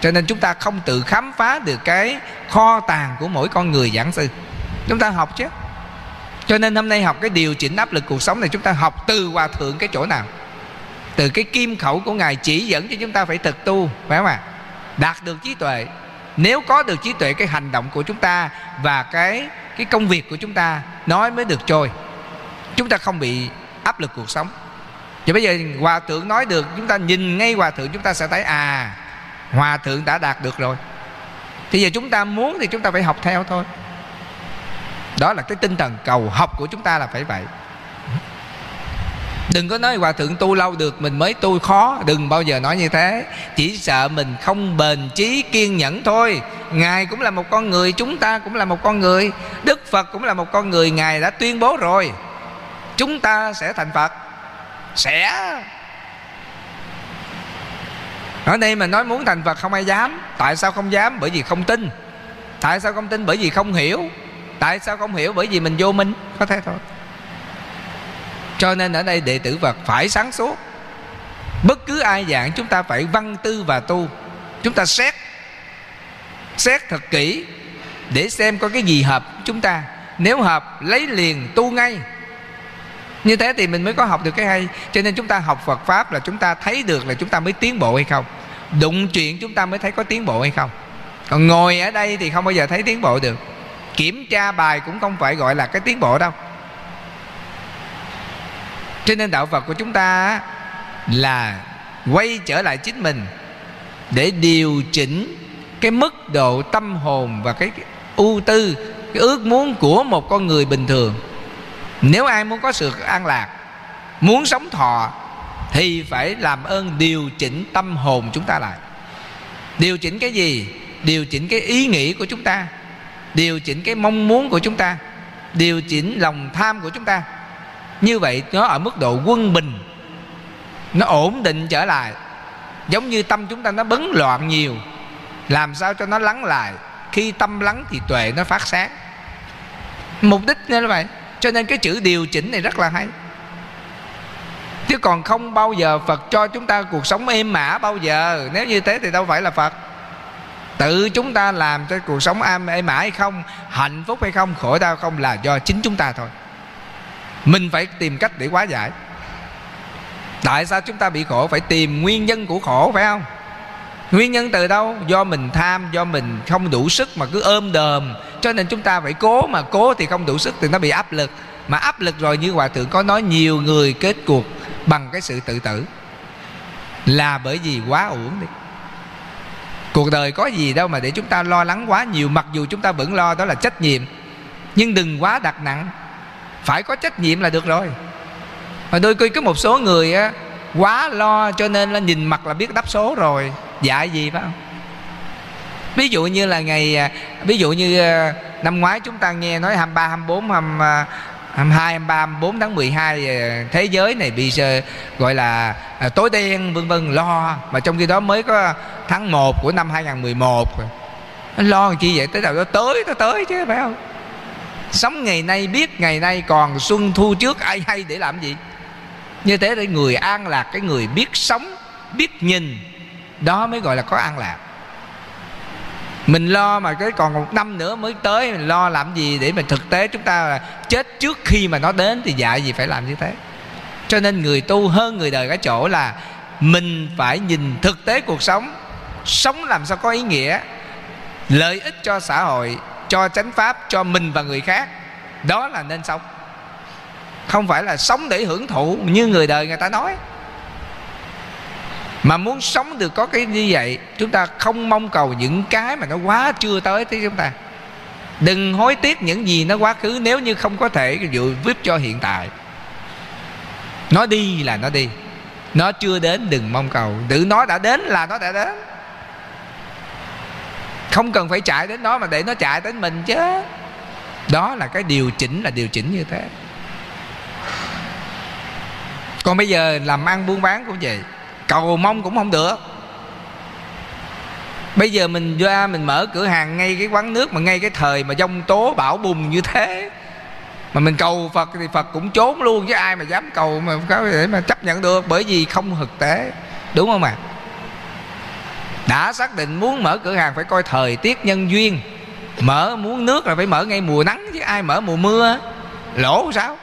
Cho nên chúng ta không tự khám phá được cái kho tàng của mỗi con người giảng sư. Chúng ta học chứ. Cho nên hôm nay học cái điều chỉnh áp lực cuộc sống này, chúng ta học từ Hòa Thượng cái chỗ nào, từ cái kim khẩu của Ngài chỉ dẫn cho chúng ta phải thực tu, phải không ạ? Đạt được trí tuệ. Nếu có được trí tuệ, cái hành động của chúng ta và cái công việc của chúng ta nói mới được trôi, chúng ta không bị áp lực cuộc sống. Vậy bây giờ Hòa Thượng nói được, chúng ta nhìn ngay Hòa Thượng, chúng ta sẽ thấy à, Hòa Thượng đã đạt được rồi, thì giờ chúng ta muốn thì chúng ta phải học theo thôi. Đó là cái tinh thần cầu học của chúng ta là phải vậy. Đừng có nói Hòa Thượng tu lâu được, mình mới tu khó. Đừng bao giờ nói như thế. Chỉ sợ mình không bền chí kiên nhẫn thôi. Ngài cũng là một con người, chúng ta cũng là một con người, Đức Phật cũng là một con người. Ngài đã tuyên bố rồi, chúng ta sẽ thành Phật. Sẽ. Ở đây mà nói muốn thành Phật không ai dám. Tại sao không dám? Bởi vì không tin. Tại sao không tin? Bởi vì không hiểu. Tại sao không hiểu? Bởi vì mình vô minh. Có thế thôi. Cho nên ở đây đệ tử Phật phải sáng suốt. Bất cứ ai dạng chúng ta phải văn tư và tu. Chúng ta xét, xét thật kỹ để xem có cái gì hợp chúng ta. Nếu hợp lấy liền tu ngay. Như thế thì mình mới có học được cái hay. Cho nên chúng ta học Phật Pháp là chúng ta thấy được là chúng ta mới tiến bộ hay không. Đụng chuyện chúng ta mới thấy có tiến bộ hay không. Còn ngồi ở đây thì không bao giờ thấy tiến bộ được. Kiểm tra bài cũng không phải gọi là cái tiến bộ đâu. Cho nên đạo Phật của chúng ta là quay trở lại chính mình để điều chỉnh cái mức độ tâm hồn và cái ưu tư, cái ước muốn của một con người bình thường. Nếu ai muốn có sự an lạc, muốn sống thọ thì phải làm ơn điều chỉnh tâm hồn chúng ta lại. Điều chỉnh cái gì? Điều chỉnh cái ý nghĩ của chúng ta, điều chỉnh cái mong muốn của chúng ta, điều chỉnh lòng tham của chúng ta. Như vậy nó ở mức độ quân bình, nó ổn định trở lại. Giống như tâm chúng ta nó bấn loạn nhiều, làm sao cho nó lắng lại. Khi tâm lắng thì tuệ nó phát sáng. Mục đích như vậy. Cho nên cái chữ điều chỉnh này rất là hay. Chứ còn không bao giờ Phật cho chúng ta cuộc sống êm ả bao giờ. Nếu như thế thì đâu phải là Phật. Tự chúng ta làm cho cuộc sống êm ả hay không, hạnh phúc hay không, khổ đau không là do chính chúng ta thôi. Mình phải tìm cách để hóa giải. Tại sao chúng ta bị khổ? Phải tìm nguyên nhân của khổ, phải không? Nguyên nhân từ đâu? Do mình tham, do mình không đủ sức mà cứ ôm đờm. Cho nên chúng ta phải cố, mà cố thì không đủ sức thì nó bị áp lực. Mà áp lực rồi như Hòa Thượng có nói, nhiều người kết cuộc bằng cái sự tự tử là bởi vì quá uổng đi. Cuộc đời có gì đâu mà để chúng ta lo lắng quá nhiều. Mặc dù chúng ta vẫn lo, đó là trách nhiệm, nhưng đừng quá đặt nặng. Phải có trách nhiệm là được rồi. Mà đôi khi có một số người á, quá lo cho nên là nhìn mặt là biết đắp số rồi. Dạ gì phải không? Ví dụ như là ngày, ví dụ như năm ngoái chúng ta nghe nói 23, 24, 22, 23, 24 tháng 12 thế giới này bị gọi là tối đen vân vân, lo. Mà trong khi đó mới có tháng 1 của năm 2011 rồi. Lo chi vậy? Tới đầu nó tới chứ phải không? Sống ngày nay biết ngày nay, còn xuân thu trước ai hay để làm gì. Như thế để người an lạc, cái người biết sống, biết nhìn, đó mới gọi là có an lạc. Mình lo mà cái còn một năm nữa mới tới, mình lo làm gì để mình thực tế chúng ta là chết trước khi mà nó đến thì dạ gì phải làm như thế. Cho nên người tu hơn người đời cái chỗ là mình phải nhìn thực tế cuộc sống, sống làm sao có ý nghĩa, lợi ích cho xã hội, cho chánh pháp, cho mình và người khác. Đó là nên sống. không phải là sống để hưởng thụ như người đời người ta nói. Mà muốn sống được có cái như vậy, chúng ta không mong cầu những cái mà nó quá chưa tới tới chúng ta. Đừng hối tiếc những gì nó quá khứ, nếu như không có thể dự vip cho hiện tại. Nó đi là nó đi, nó chưa đến đừng mong cầu, tự nó đã đến là nó đã đến. Không cần phải chạy đến nó mà để nó chạy đến mình chứ. Đó là cái điều chỉnh, là điều chỉnh như thế. Còn bây giờ làm ăn buôn bán cũng vậy, cầu mong cũng không được. Bây giờ mình ra mình mở cửa hàng ngay cái quán nước mà ngay cái thời mà giông tố bão bùng như thế, mà mình cầu Phật thì Phật cũng trốn luôn, chứ ai mà dám cầu mà có thể mà chấp nhận được, bởi vì không thực tế, đúng không ạ? Đã xác định muốn mở cửa hàng phải coi thời tiết nhân duyên. Mở muốn nước là phải mở ngay mùa nắng, chứ ai mở mùa mưa lỗ sao?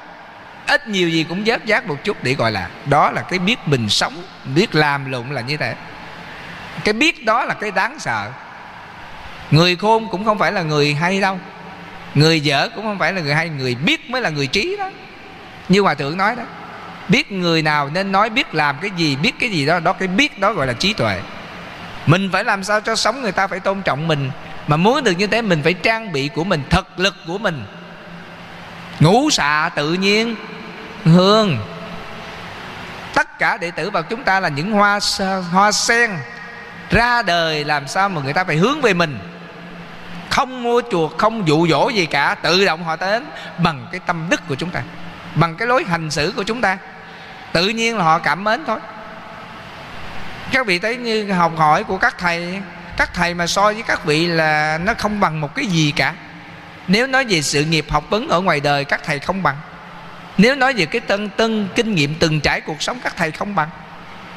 Ít nhiều gì cũng vớt vát một chút để gọi là, đó là cái biết mình sống, biết làm lụng là như thế. Cái biết đó là cái đáng sợ. Người khôn cũng không phải là người hay đâu, người dở cũng không phải là người hay, người biết mới là người trí đó. Như Hòa Thượng nói đó, biết người nào nên nói, biết làm cái gì, biết cái gì đó, đó cái biết đó gọi là trí tuệ. Mình phải làm sao cho sống người ta phải tôn trọng mình. Mà muốn được như thế mình phải trang bị của mình, thực lực của mình. Ngũ xạ tự nhiên hương. Tất cả đệ tử vào chúng ta là những hoa sen ra đời, làm sao mà người ta phải hướng về mình. Không mua chuộc, không dụ dỗ gì cả, tự động họ đến bằng cái tâm đức của chúng ta, bằng cái lối hành xử của chúng ta. Tự nhiên là họ cảm mến thôi. Các vị thấy như học hỏi của các thầy mà so với các vị là nó không bằng một cái gì cả. Nếu nói về sự nghiệp học vấn ở ngoài đời, các thầy không bằng. Nếu nói về cái kinh nghiệm từng trải cuộc sống, các thầy không bằng.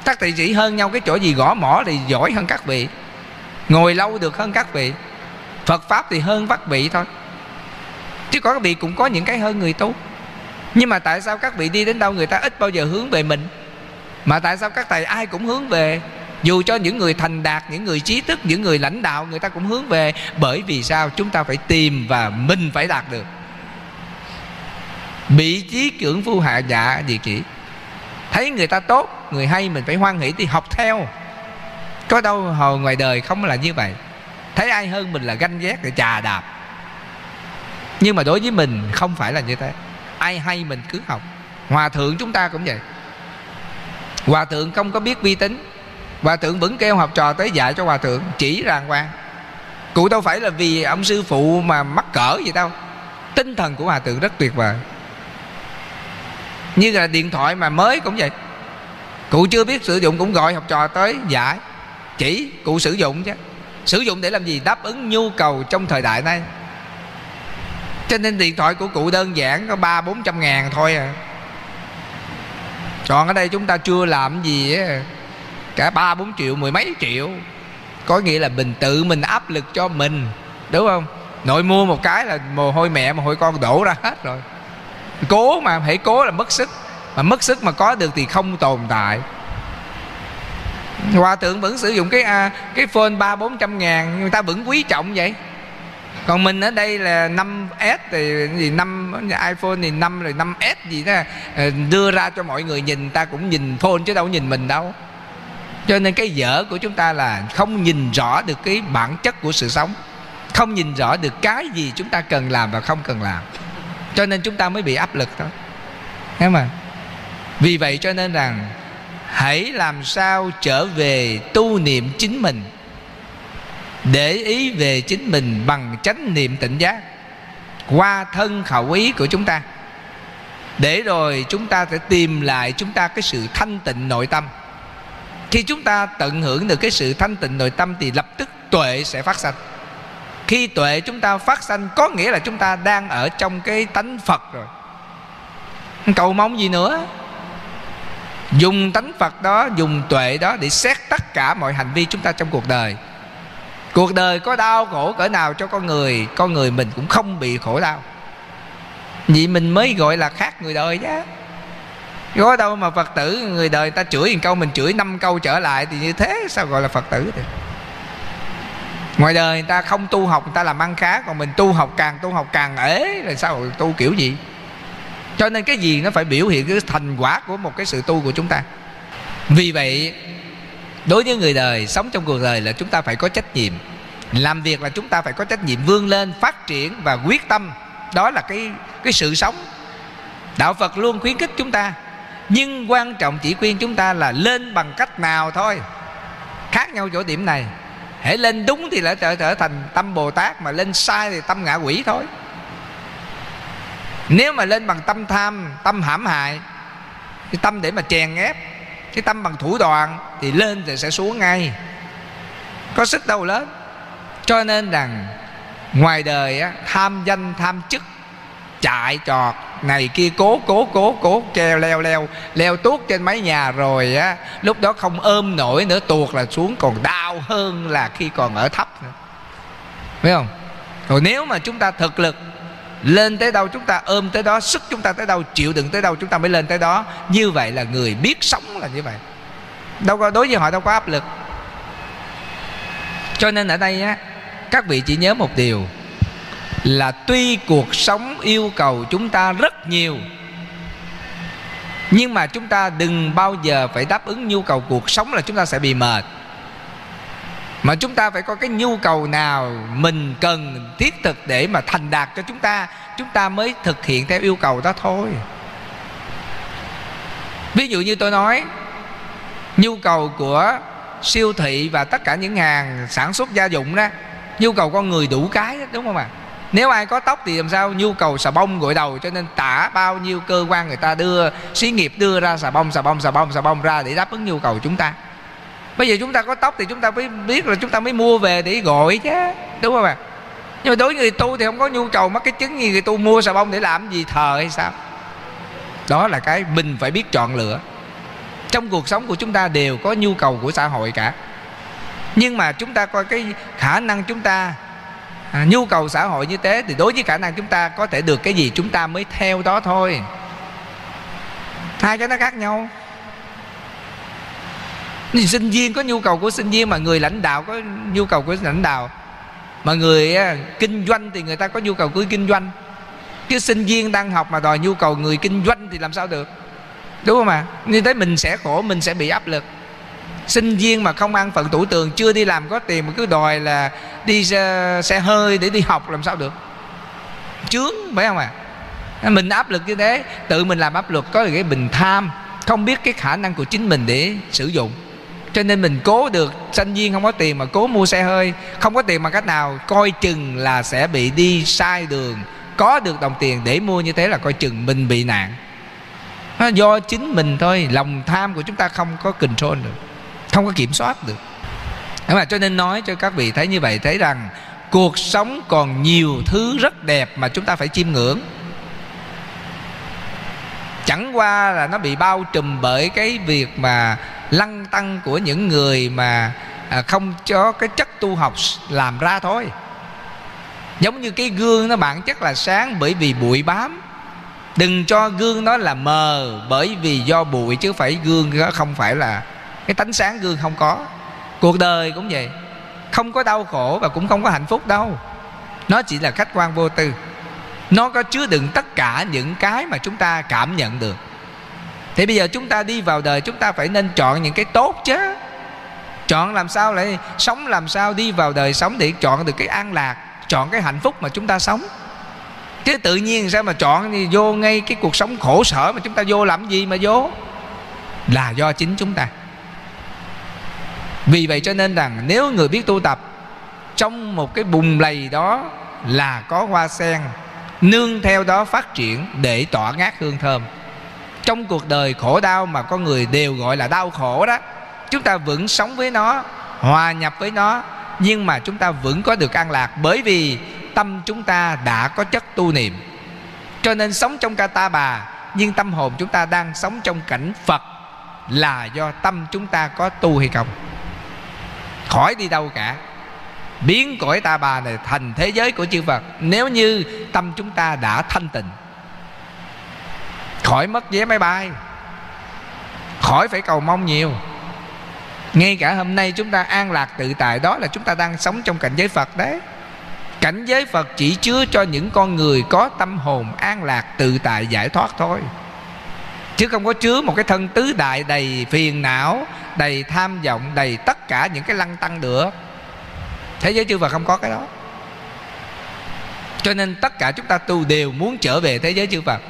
Các thầy chỉ hơn nhau cái chỗ gì, gõ mỏ thì giỏi hơn các vị, ngồi lâu được hơn các vị, Phật Pháp thì hơn các vị thôi. Chứ có các vị cũng có những cái hơn người tu. Nhưng mà tại sao các vị đi đến đâu người ta ít bao giờ hướng về mình? Mà tại sao các thầy ai cũng hướng về? Dù cho những người thành đạt, những người trí thức, những người lãnh đạo, người ta cũng hướng về. Bởi vì sao? Chúng ta phải tìm và mình phải đạt được. Bị chí cưỡng phu hạ dạ gì kỹ. Thấy người ta tốt, người hay mình phải hoan hỷ thì học theo. Có đâu hồi ngoài đời không là như vậy. Thấy ai hơn mình là ganh ghét để chà đạp. Nhưng mà đối với mình không phải là như thế. Ai hay mình cứ học. Hòa Thượng chúng ta cũng vậy. Hòa Thượng không có biết vi tính, Hòa Thượng vẫn kêu học trò tới dạy cho Hòa Thượng, chỉ ràng qua. Cụ đâu phải là vì ông sư phụ mà mắc cỡ gì đâu. Tinh thần của Hòa Thượng rất tuyệt vời. Như là điện thoại mà mới cũng vậy, cụ chưa biết sử dụng cũng gọi học trò tới dạy, chỉ cụ sử dụng chứ. Sử dụng để làm gì? Đáp ứng nhu cầu trong thời đại này. Cho nên điện thoại của cụ đơn giản có 300-400 ngàn thôi à. Còn ở đây chúng ta chưa làm gì ấy, cả 3-4 triệu, mười mấy triệu. Có nghĩa là mình tự mình áp lực cho mình, đúng không? Nội mua một cái là mồ hôi mẹ mồ hôi con đổ ra hết rồi. Cố mà, hãy cố là mất sức. Mà mất sức mà có được thì không tồn tại. Hòa Thượng vẫn sử dụng cái phone 300-400 ngàn, người ta vẫn quý trọng vậy. Còn mình ở đây là 5S thì gì, 5 iPhone thì 5 rồi 5S gì đó, đưa ra cho mọi người nhìn, ta cũng nhìn phone chứ đâu nhìn mình đâu. Cho nên cái dở của chúng ta là không nhìn rõ được cái bản chất của sự sống, không nhìn rõ được cái gì chúng ta cần làm và không cần làm. Cho nên chúng ta mới bị áp lực thôi. Thấy mà. Vì vậy cho nên rằng hãy làm sao trở về tu niệm chính mình, để ý về chính mình bằng chánh niệm tỉnh giác qua thân khẩu ý của chúng ta. Để rồi chúng ta sẽ tìm lại chúng ta cái sự thanh tịnh nội tâm. Khi chúng ta tận hưởng được cái sự thanh tịnh nội tâm thì lập tức tuệ sẽ phát sanh. Khi tuệ chúng ta phát sanh có nghĩa là chúng ta đang ở trong cái tánh Phật rồi. Cầu mong gì nữa? Dùng tánh Phật đó, dùng tuệ đó để xét tất cả mọi hành vi chúng ta trong cuộc đời. Cuộc đời có đau khổ cỡ nào cho con người mình cũng không bị khổ đau. Vậy mình mới gọi là khác người đời chứ. Có đâu mà Phật tử người đời người ta chửi 1 câu mình chửi 5 câu trở lại thì như thế sao gọi là Phật tử được. Ngoài đời người ta không tu học, người ta làm ăn khá, còn mình tu học càng ế rồi sao tu kiểu gì. Cho nên cái gì nó phải biểu hiện cái thành quả của một cái sự tu của chúng ta. Vì vậy đối với người đời, sống trong cuộc đời là chúng ta phải có trách nhiệm. Làm việc là chúng ta phải có trách nhiệm vươn lên, phát triển và quyết tâm. Đó là cái sự sống. Đạo Phật luôn khuyến khích chúng ta, nhưng quan trọng chỉ khuyên chúng ta là lên bằng cách nào thôi. Khác nhau chỗ điểm này. Hễ lên đúng thì lại trở thành tâm Bồ Tát, mà lên sai thì tâm ngạ quỷ thôi. Nếu mà lên bằng tâm tham, tâm hãm hại, cái tâm để mà chèn ép, cái tâm bằng thủ đoạn thì lên thì sẽ xuống ngay, có sức đâu lớn. Cho nên rằng ngoài đời á, tham danh tham chức, chạy trọt này kia, cố treo leo tuốt trên mái nhà rồi á, lúc đó không ôm nổi nữa, tuột là xuống còn đau hơn là khi còn ở thấp nữa, phải không? Rồi nếu mà chúng ta thực lực lên tới đâu chúng ta ôm tới đó, sức chúng ta tới đâu, chịu đựng tới đâu chúng ta mới lên tới đó. Như vậy là người biết sống là như vậy, đâu có, đối với họ đâu có áp lực. Cho nên ở đây á, các vị chỉ nhớ một điều là tuy cuộc sống yêu cầu chúng ta rất nhiều, nhưng mà chúng ta đừng bao giờ phải đáp ứng nhu cầu cuộc sống là chúng ta sẽ bị mệt. Mà chúng ta phải có cái nhu cầu nào mình cần thiết thực để mà thành đạt cho chúng ta mới thực hiện theo yêu cầu đó thôi. Ví dụ như tôi nói, nhu cầu của siêu thị và tất cả những hàng sản xuất gia dụng đó, nhu cầu con người đủ cái đó, đúng không ạ? Nếu ai có tóc thì làm sao nhu cầu xà bông gội đầu, cho nên tả bao nhiêu cơ quan người ta đưa, xí nghiệp đưa ra xà bông ra để đáp ứng nhu cầu chúng ta. Bây giờ chúng ta có tóc thì chúng ta mới biết là chúng ta mới mua về để gội chứ, đúng không ạ? Nhưng mà đối với người tu thì không có nhu cầu mắc cái chứng gì, người tu mua xà bông để làm gì, thờ hay sao? Đó là cái mình phải biết chọn lựa. Trong cuộc sống của chúng ta đều có nhu cầu của xã hội cả, nhưng mà chúng ta coi cái khả năng chúng ta, nhu cầu xã hội như thế thì đối với khả năng chúng ta có thể được cái gì chúng ta mới theo đó thôi. Hai cái nó khác nhau. Sinh viên có nhu cầu của sinh viên, mà người lãnh đạo có nhu cầu của lãnh đạo, mà người kinh doanh thì người ta có nhu cầu của kinh doanh. Chứ sinh viên đang học mà đòi nhu cầu người kinh doanh thì làm sao được, đúng không ạ? Như thế mình sẽ khổ, mình sẽ bị áp lực. Sinh viên mà không ăn phận tủ tường, chưa đi làm có tiền mà cứ đòi là đi xe hơi để đi học làm sao được, chướng, phải không ạ? Mình áp lực như thế, tự mình làm áp lực, có cái mình tham, không biết cái khả năng của chính mình để sử dụng. Cho nên mình cố được, sinh viên không có tiền mà cố mua xe hơi, không có tiền mà cách nào, coi chừng là sẽ bị đi sai đường. Có được đồng tiền để mua như thế là coi chừng mình bị nạn. Do chính mình thôi, lòng tham của chúng ta không có control được, không có kiểm soát được. Mà cho nên nói cho các vị thấy như vậy, thấy rằng cuộc sống còn nhiều thứ rất đẹp mà chúng ta phải chiêm ngưỡng. Chẳng qua là nó bị bao trùm bởi cái việc mà lăng tăng của những người mà không cho cái chất tu học làm ra thôi. Giống như cái gương nó bản chất là sáng bởi vì bụi bám. Đừng cho gương nó là mờ bởi vì do bụi, chứ phải gương đó không phải là cái tánh sáng, gương không có. Cuộc đời cũng vậy, không có đau khổ và cũng không có hạnh phúc đâu. Nó chỉ là khách quan vô tư. Nó có chứa đựng tất cả những cái mà chúng ta cảm nhận được. Thì bây giờ chúng ta đi vào đời, chúng ta phải nên chọn những cái tốt chứ. Chọn làm sao, lại sống làm sao đi vào đời sống để chọn được cái an lạc, chọn cái hạnh phúc mà chúng ta sống. Chứ tự nhiên sao mà chọn thì vô ngay cái cuộc sống khổ sở mà chúng ta vô làm gì mà vô. Là do chính chúng ta. Vì vậy cho nên rằng nếu người biết tu tập, trong một cái bùn lầy đó là có hoa sen, nương theo đó phát triển để tỏa ngát hương thơm. Trong cuộc đời khổ đau mà con người đều gọi là đau khổ đó, chúng ta vẫn sống với nó, hòa nhập với nó, nhưng mà chúng ta vẫn có được an lạc, bởi vì tâm chúng ta đã có chất tu niệm. Cho nên sống trong ca ta bà, nhưng tâm hồn chúng ta đang sống trong cảnh Phật là do tâm chúng ta có tu hay không. Khỏi đi đâu cả, biến cõi ta bà này thành thế giới của chư Phật, nếu như tâm chúng ta đã thanh tịnh. Khỏi mất vé máy bay, khỏi phải cầu mong nhiều. Ngay cả hôm nay chúng ta an lạc tự tại, đó là chúng ta đang sống trong cảnh giới Phật đấy. cảnh giới Phật chỉ chứa cho những con người có tâm hồn an lạc, tự tại, giải thoát thôi, chứ không có chứa một cái thân tứ đại đầy phiền não, đầy tham vọng, đầy tất cả những cái lăng tăng nữa. Thế giới chư Phật không có cái đó. Cho nên tất cả chúng ta tu đều muốn trở về thế giới chư Phật.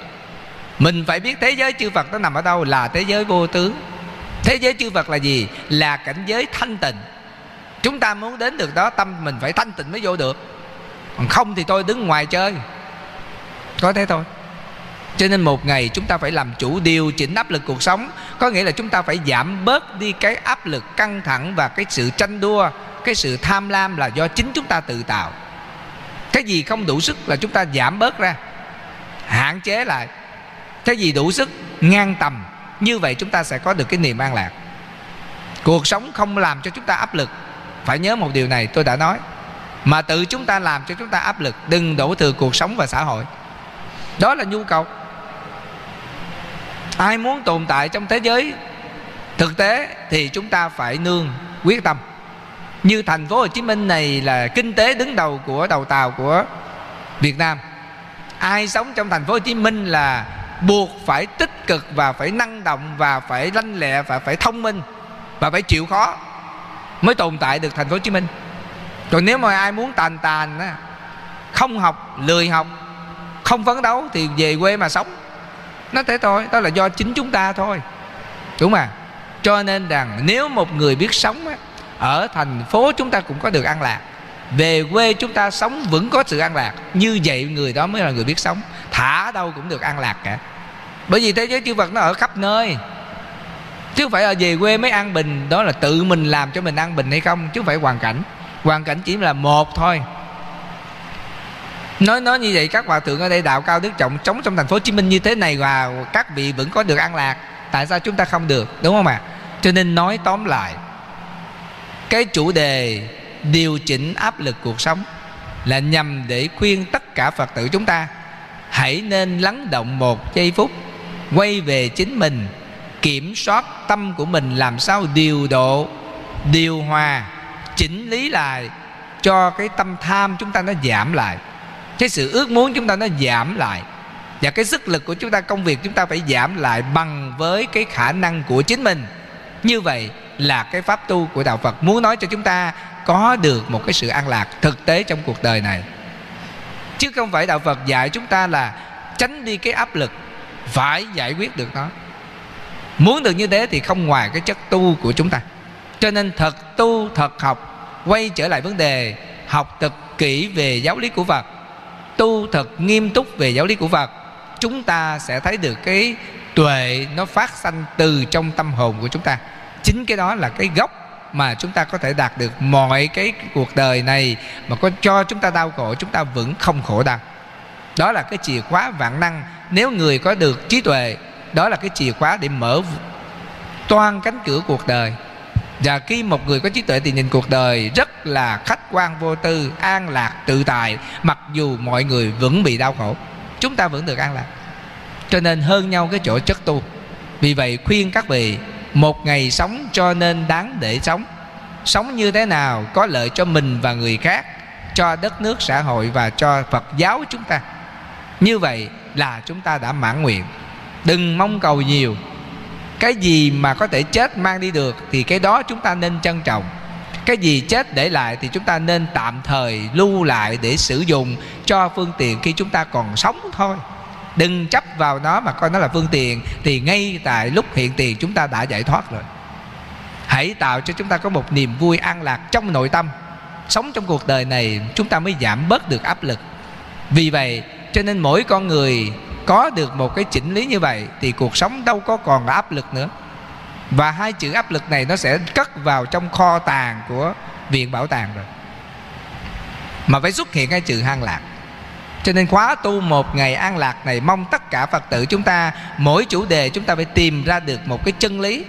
Mình phải biết thế giới chư Phật nó nằm ở đâu, là thế giới vô tướng. Thế giới chư Phật là gì? Là cảnh giới thanh tịnh. Chúng ta muốn đến được đó, tâm mình phải thanh tịnh mới vô được. Còn không thì tôi đứng ngoài chơi, có thế thôi. Cho nên một ngày chúng ta phải làm chủ điều chỉnh áp lực cuộc sống. Có nghĩa là chúng ta phải giảm bớt đi cái áp lực căng thẳng và cái sự tranh đua, cái sự tham lam là do chính chúng ta tự tạo. Cái gì không đủ sức là chúng ta giảm bớt ra, hạn chế lại. Cái gì đủ sức, ngang tầm. Như vậy chúng ta sẽ có được cái niềm an lạc. Cuộc sống không làm cho chúng ta áp lực. Phải nhớ một điều này tôi đã nói. Mà tự chúng ta làm cho chúng ta áp lực. Đừng đổ thừa cuộc sống và xã hội. Đó là nhu cầu. Ai muốn tồn tại trong thế giới thực tế thì chúng ta phải nương quyết tâm. Như thành phố Hồ Chí Minh này là kinh tế đứng đầu của đầu tàu của Việt Nam. Ai sống trong thành phố Hồ Chí Minh là buộc phải tích cực và phải năng động và phải lanh lẹ và phải thông minh và phải chịu khó mới tồn tại được thành phố Hồ Chí Minh. Còn nếu mà ai muốn tàn tàn, không học, lười học, không phấn đấu thì về quê mà sống. Nó thế thôi, đó là do chính chúng ta thôi. Đúng mà. Cho nên rằng nếu một người biết sống, ở thành phố chúng ta cũng có được an lạc, về quê chúng ta sống vẫn có sự an lạc. Như vậy người đó mới là người biết sống. Thả đâu cũng được an lạc cả. Bởi vì thế giới chư Phật nó ở khắp nơi, chứ không phải ở về quê mới an bình. Đó là tự mình làm cho mình an bình hay không, chứ không phải hoàn cảnh. Hoàn cảnh chỉ là một thôi. Nói như vậy các hòa thượng ở đây đạo cao đức trọng chống trong thành phố Hồ Chí Minh như thế này và các vị vẫn có được an lạc. Tại sao chúng ta không được, đúng không ạ? Cho nên nói tóm lại, cái chủ đề điều chỉnh áp lực cuộc sống là nhằm để khuyên tất cả Phật tử chúng ta hãy nên lắng động một giây phút, quay về chính mình, kiểm soát tâm của mình làm sao điều độ, điều hòa, chỉnh lý lại cho cái tâm tham chúng ta nó giảm lại, cái sự ước muốn chúng ta nó giảm lại, và cái sức lực của chúng ta, công việc chúng ta phải giảm lại bằng với cái khả năng của chính mình. Như vậy là cái pháp tu của đạo Phật muốn nói cho chúng ta có được một cái sự an lạc thực tế trong cuộc đời này. Chứ không phải đạo Phật dạy chúng ta là tránh đi cái áp lực, phải giải quyết được nó. Muốn được như thế thì không ngoài cái chất tu của chúng ta. Cho nên thật tu, thật học, quay trở lại vấn đề, học thật kỹ về giáo lý của Phật, tu thật nghiêm túc về giáo lý của Phật, chúng ta sẽ thấy được cái tuệ nó phát sanh từ trong tâm hồn của chúng ta. Chính cái đó là cái gốc mà chúng ta có thể đạt được mọi cái cuộc đời này. Mà có cho chúng ta đau khổ, chúng ta vẫn không khổ đau. Đó là cái chìa khóa vạn năng. Nếu người có được trí tuệ, đó là cái chìa khóa để mở toang cánh cửa cuộc đời. Và khi một người có trí tuệ thì nhìn cuộc đời rất là khách quan, vô tư, an lạc, tự tại. Mặc dù mọi người vẫn bị đau khổ, chúng ta vẫn được an lạc. Cho nên hơn nhau cái chỗ chất tu. Vì vậy khuyên các vị, một ngày sống cho nên đáng để sống. Sống như thế nào có lợi cho mình và người khác, cho đất nước, xã hội và cho Phật giáo chúng ta. Như vậy là chúng ta đã mãn nguyện. Đừng mong cầu nhiều. Cái gì mà có thể chết mang đi được thì cái đó chúng ta nên trân trọng. Cái gì chết để lại thì chúng ta nên tạm thời lưu lại để sử dụng cho phương tiện khi chúng ta còn sống thôi. Đừng chấp vào nó mà coi nó là phương tiện. Thì ngay tại lúc hiện tiền chúng ta đã giải thoát rồi. Hãy tạo cho chúng ta có một niềm vui an lạc trong nội tâm. Sống trong cuộc đời này chúng ta mới giảm bớt được áp lực. Vì vậy cho nên mỗi con người có được một cái chỉnh lý như vậy thì cuộc sống đâu có còn là áp lực nữa. Và hai chữ áp lực này nó sẽ cất vào trong kho tàng của viện bảo tàng rồi. Mà phải xuất hiện cái chữ an lạc. Cho nên khóa tu một ngày an lạc này mong tất cả Phật tử chúng ta, mỗi chủ đề chúng ta phải tìm ra được một cái chân lý,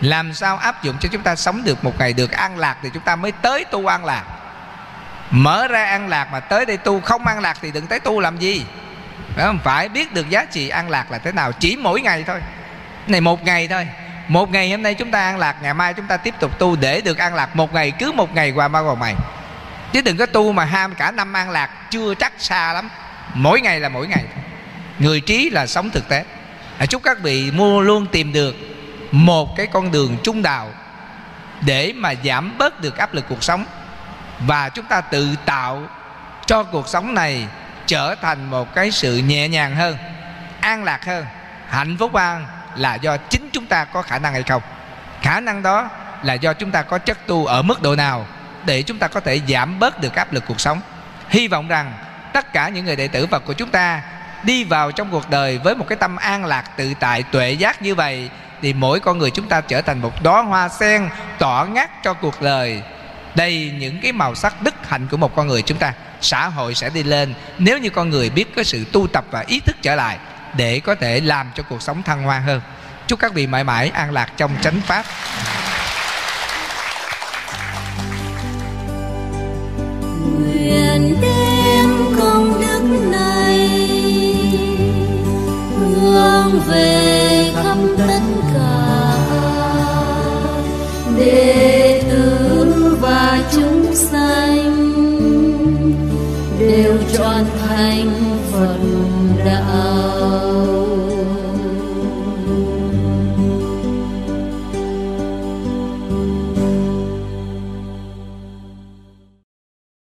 làm sao áp dụng cho chúng ta sống được một ngày được an lạc thì chúng ta mới tới tu an lạc. Mở ra an lạc mà tới đây tu, không an lạc thì đừng tới tu làm gì. Phải không? Phải biết được giá trị an lạc là thế nào. Chỉ mỗi ngày thôi này, một ngày thôi. Một ngày hôm nay chúng ta an lạc, ngày mai chúng ta tiếp tục tu để được an lạc. Một ngày, cứ một ngày qua bao vào mày. Chứ đừng có tu mà ham cả năm an lạc, chưa chắc xa lắm. Mỗi ngày là mỗi ngày. Người trí là sống thực tế. Chúc các vị mua luôn tìm được một cái con đường trung đạo để mà giảm bớt được áp lực cuộc sống, và chúng ta tự tạo cho cuộc sống này trở thành một cái sự nhẹ nhàng hơn, an lạc hơn. Hạnh phúc an là do chính chúng ta có khả năng hay không. Khả năng đó là do chúng ta có chất tu ở mức độ nào để chúng ta có thể giảm bớt được áp lực cuộc sống. Hy vọng rằng tất cả những người đệ tử Phật của chúng ta đi vào trong cuộc đời với một cái tâm an lạc, tự tại, tuệ giác như vậy, thì mỗi con người chúng ta trở thành một đóa hoa sen tỏa ngát cho cuộc đời đầy những cái màu sắc đức hạnh của một con người chúng ta. Xã hội sẽ đi lên nếu như con người biết có sự tu tập và ý thức trở lại để có thể làm cho cuộc sống thăng hoa hơn. Chúc các vị mãi mãi an lạc trong chánh pháp. Nguyện đem công đức này hướng về khắp tất cả đệ tử và chúng sanh đều trọn thành Phật đạo.